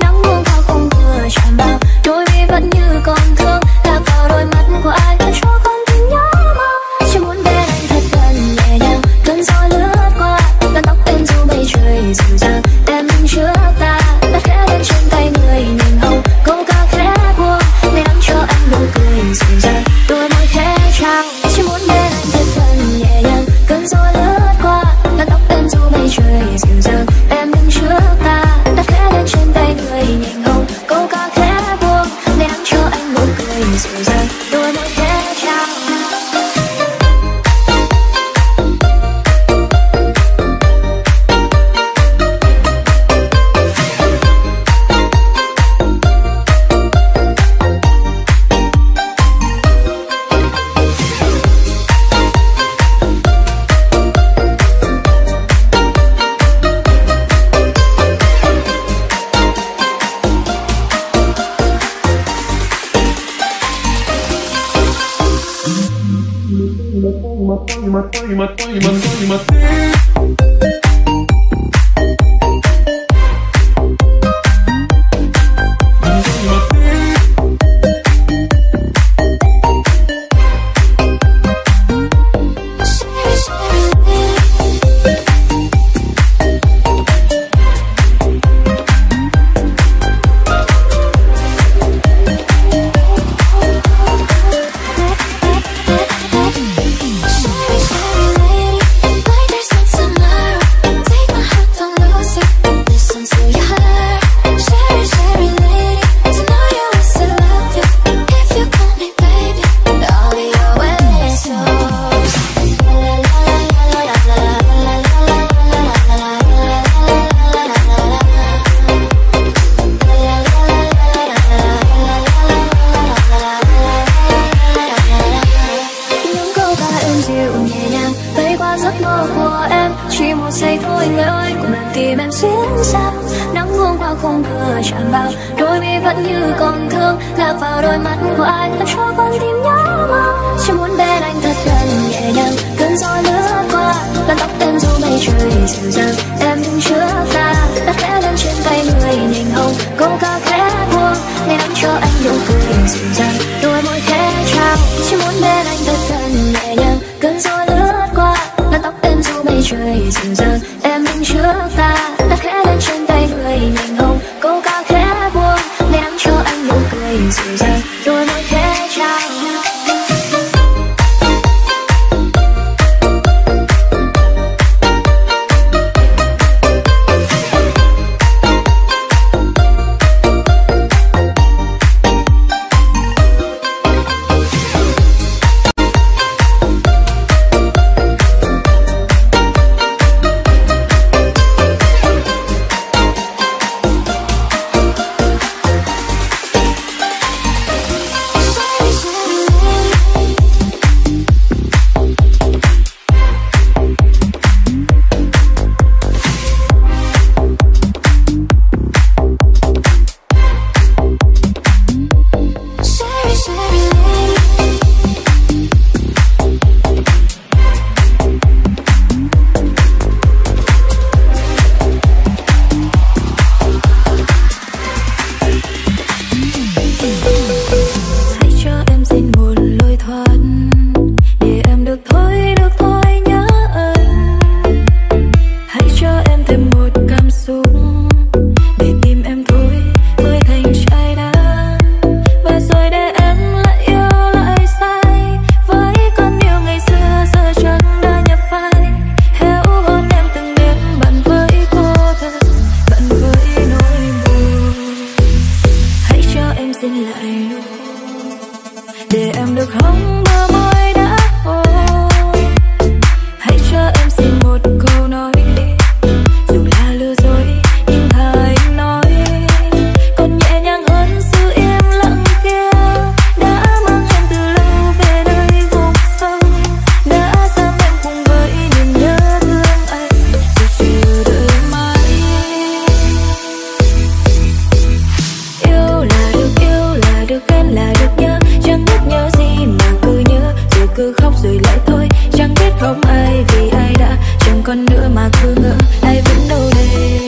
nắng buông thao không vừa chạm vào đôi mi vẫn như còn thương lạc vào đôi mắt của ai đã cho con tình nhớ mong. Chỉ muốn bên anh thật gần nhẹ nhàng cơn gió lướt qua làn tóc em du mây trời dịu dàng em đứng trước ta đã khẽ lên trên tay người nhìn hồng câu ca khẽ buông ngày nắng cho anh nụ cười dịu dàng đôi môi khẽ trao. Chỉ muốn bên anh thật gần nhẹ nhàng cơn gió lướt qua làn tóc em du mây trời dịu dàng em đứng trước ta đã khẽ lên trên tay người nhìn hồng câu ca khẽ buông ngày nắng cho anh nụ cười dịu dàng đôi môi khẽ trao. ai vì ai đã chẳng còn nữa mà cứ ngỡ ai vẫn đâu đây.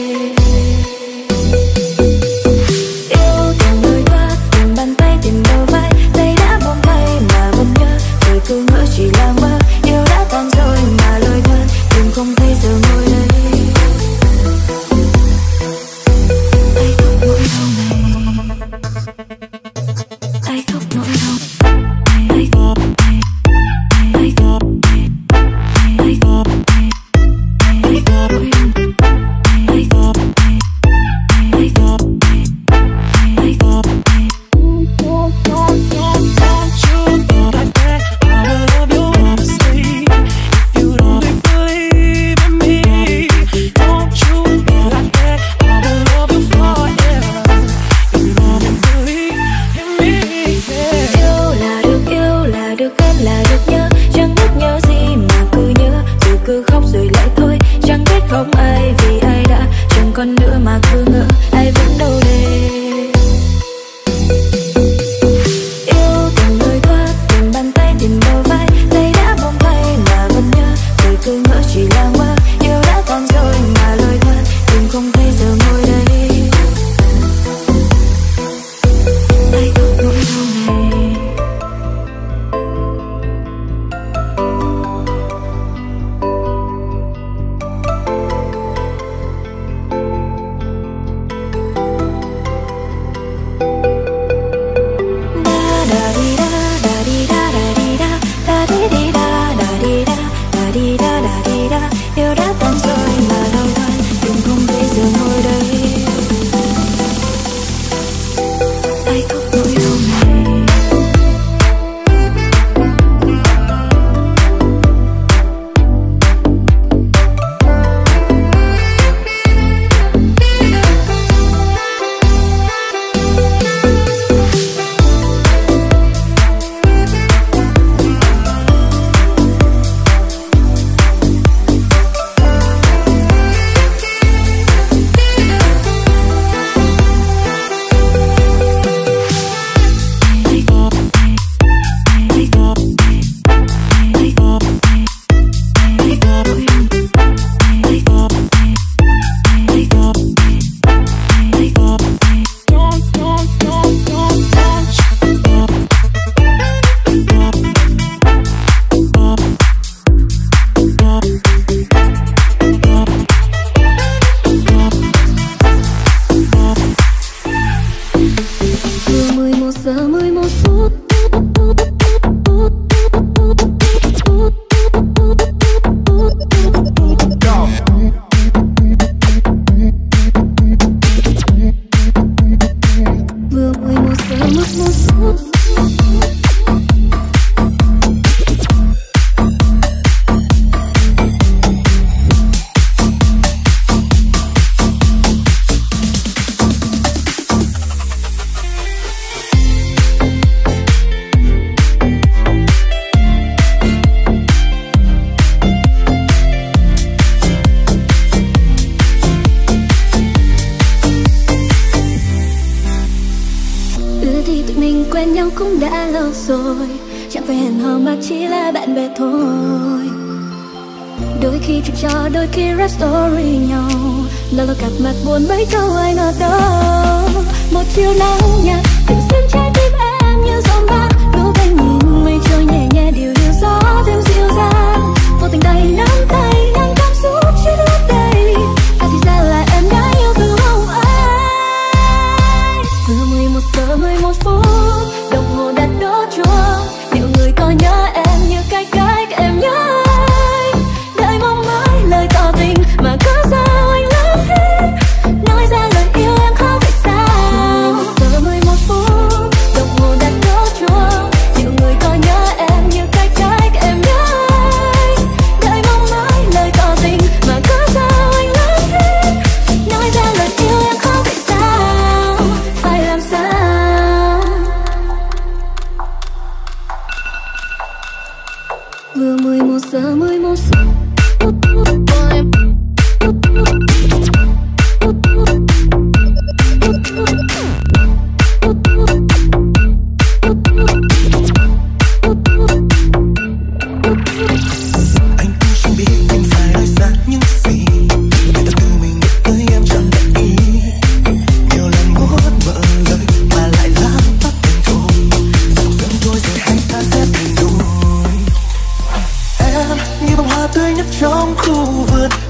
Yêu từng nơi qua, từng bàn tay, từng đầu vai, tay đã bóng bay mà vẫn nhớ. Rồi cứ ngỡ chỉ là mơ, yêu đã tan rồi mà lời quên tìm không thấy giờ ngồi đây.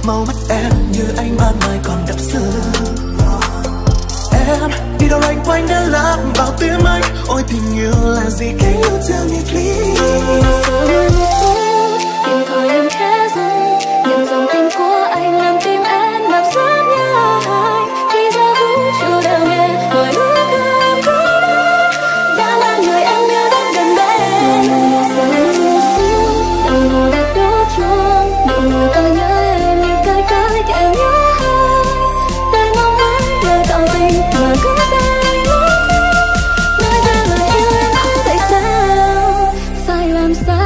màu mắt em như ánh ban mai còn đậm sương. Em đi đâu loanh quanh đã lạc vào tim anh. Ôi tình yêu là gì cái yêu thương nghịch lý. Em thôi em khẽ rơi, những dòng tim của anh làm tim em đập rất nhanh. Khi ra vũ trụ đều nghe mọi lúc em có mơ đã là người em yêu đến gần bên. Đồng hồ đặt đốt chuông, nụ người ta nhớ em như cái cách em nhớ. Mà cứ sai nói ra lời yêu em không tại sao, phải làm sao?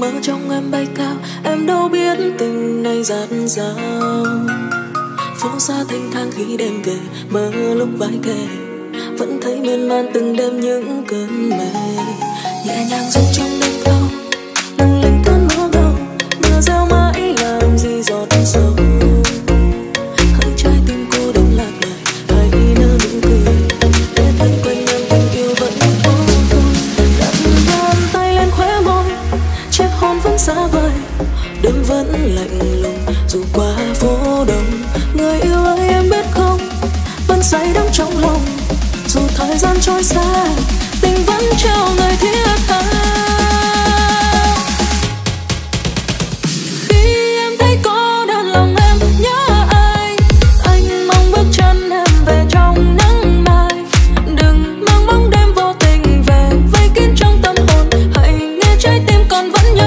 giấc mơ trong em bay cao, em đâu biết tình này dạt dào. Phố xa thanh thang khi đêm về, mơ lúc vãi kề vẫn thấy miên man từng đêm những cơn mê. Nhẹ nhàng rung trong đêm thâu, nâng lên cơn mưa đâu, mưa gieo mãi làm gì giọt sầu. Đêm vẫn lạnh lùng dù qua phố đông, người yêu ơi em biết không, vẫn say đắm trong lòng. Dù thời gian trôi xa, tình vẫn trao người thiết tha. Khi em thấy có đàn lòng em nhớ anh mong bước chân em về trong nắng mai. Đừng mang bóng đêm vô tình về vây kín trong tâm hồn, hãy nghe trái tim còn vẫn nhớ.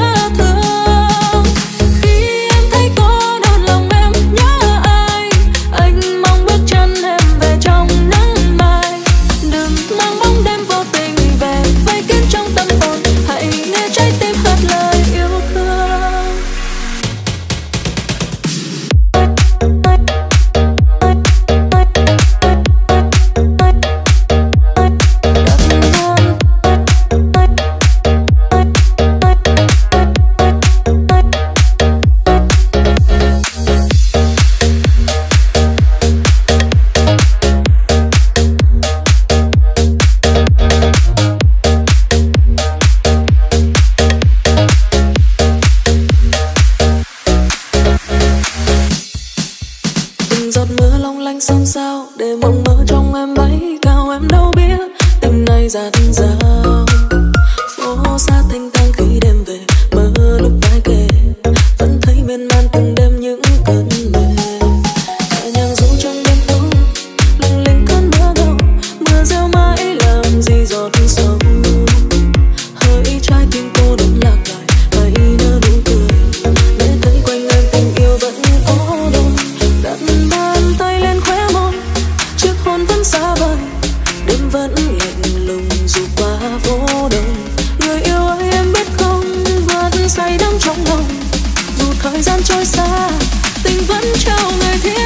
Trong lòng dù thời gian trôi xa, tình vẫn trao người thiết.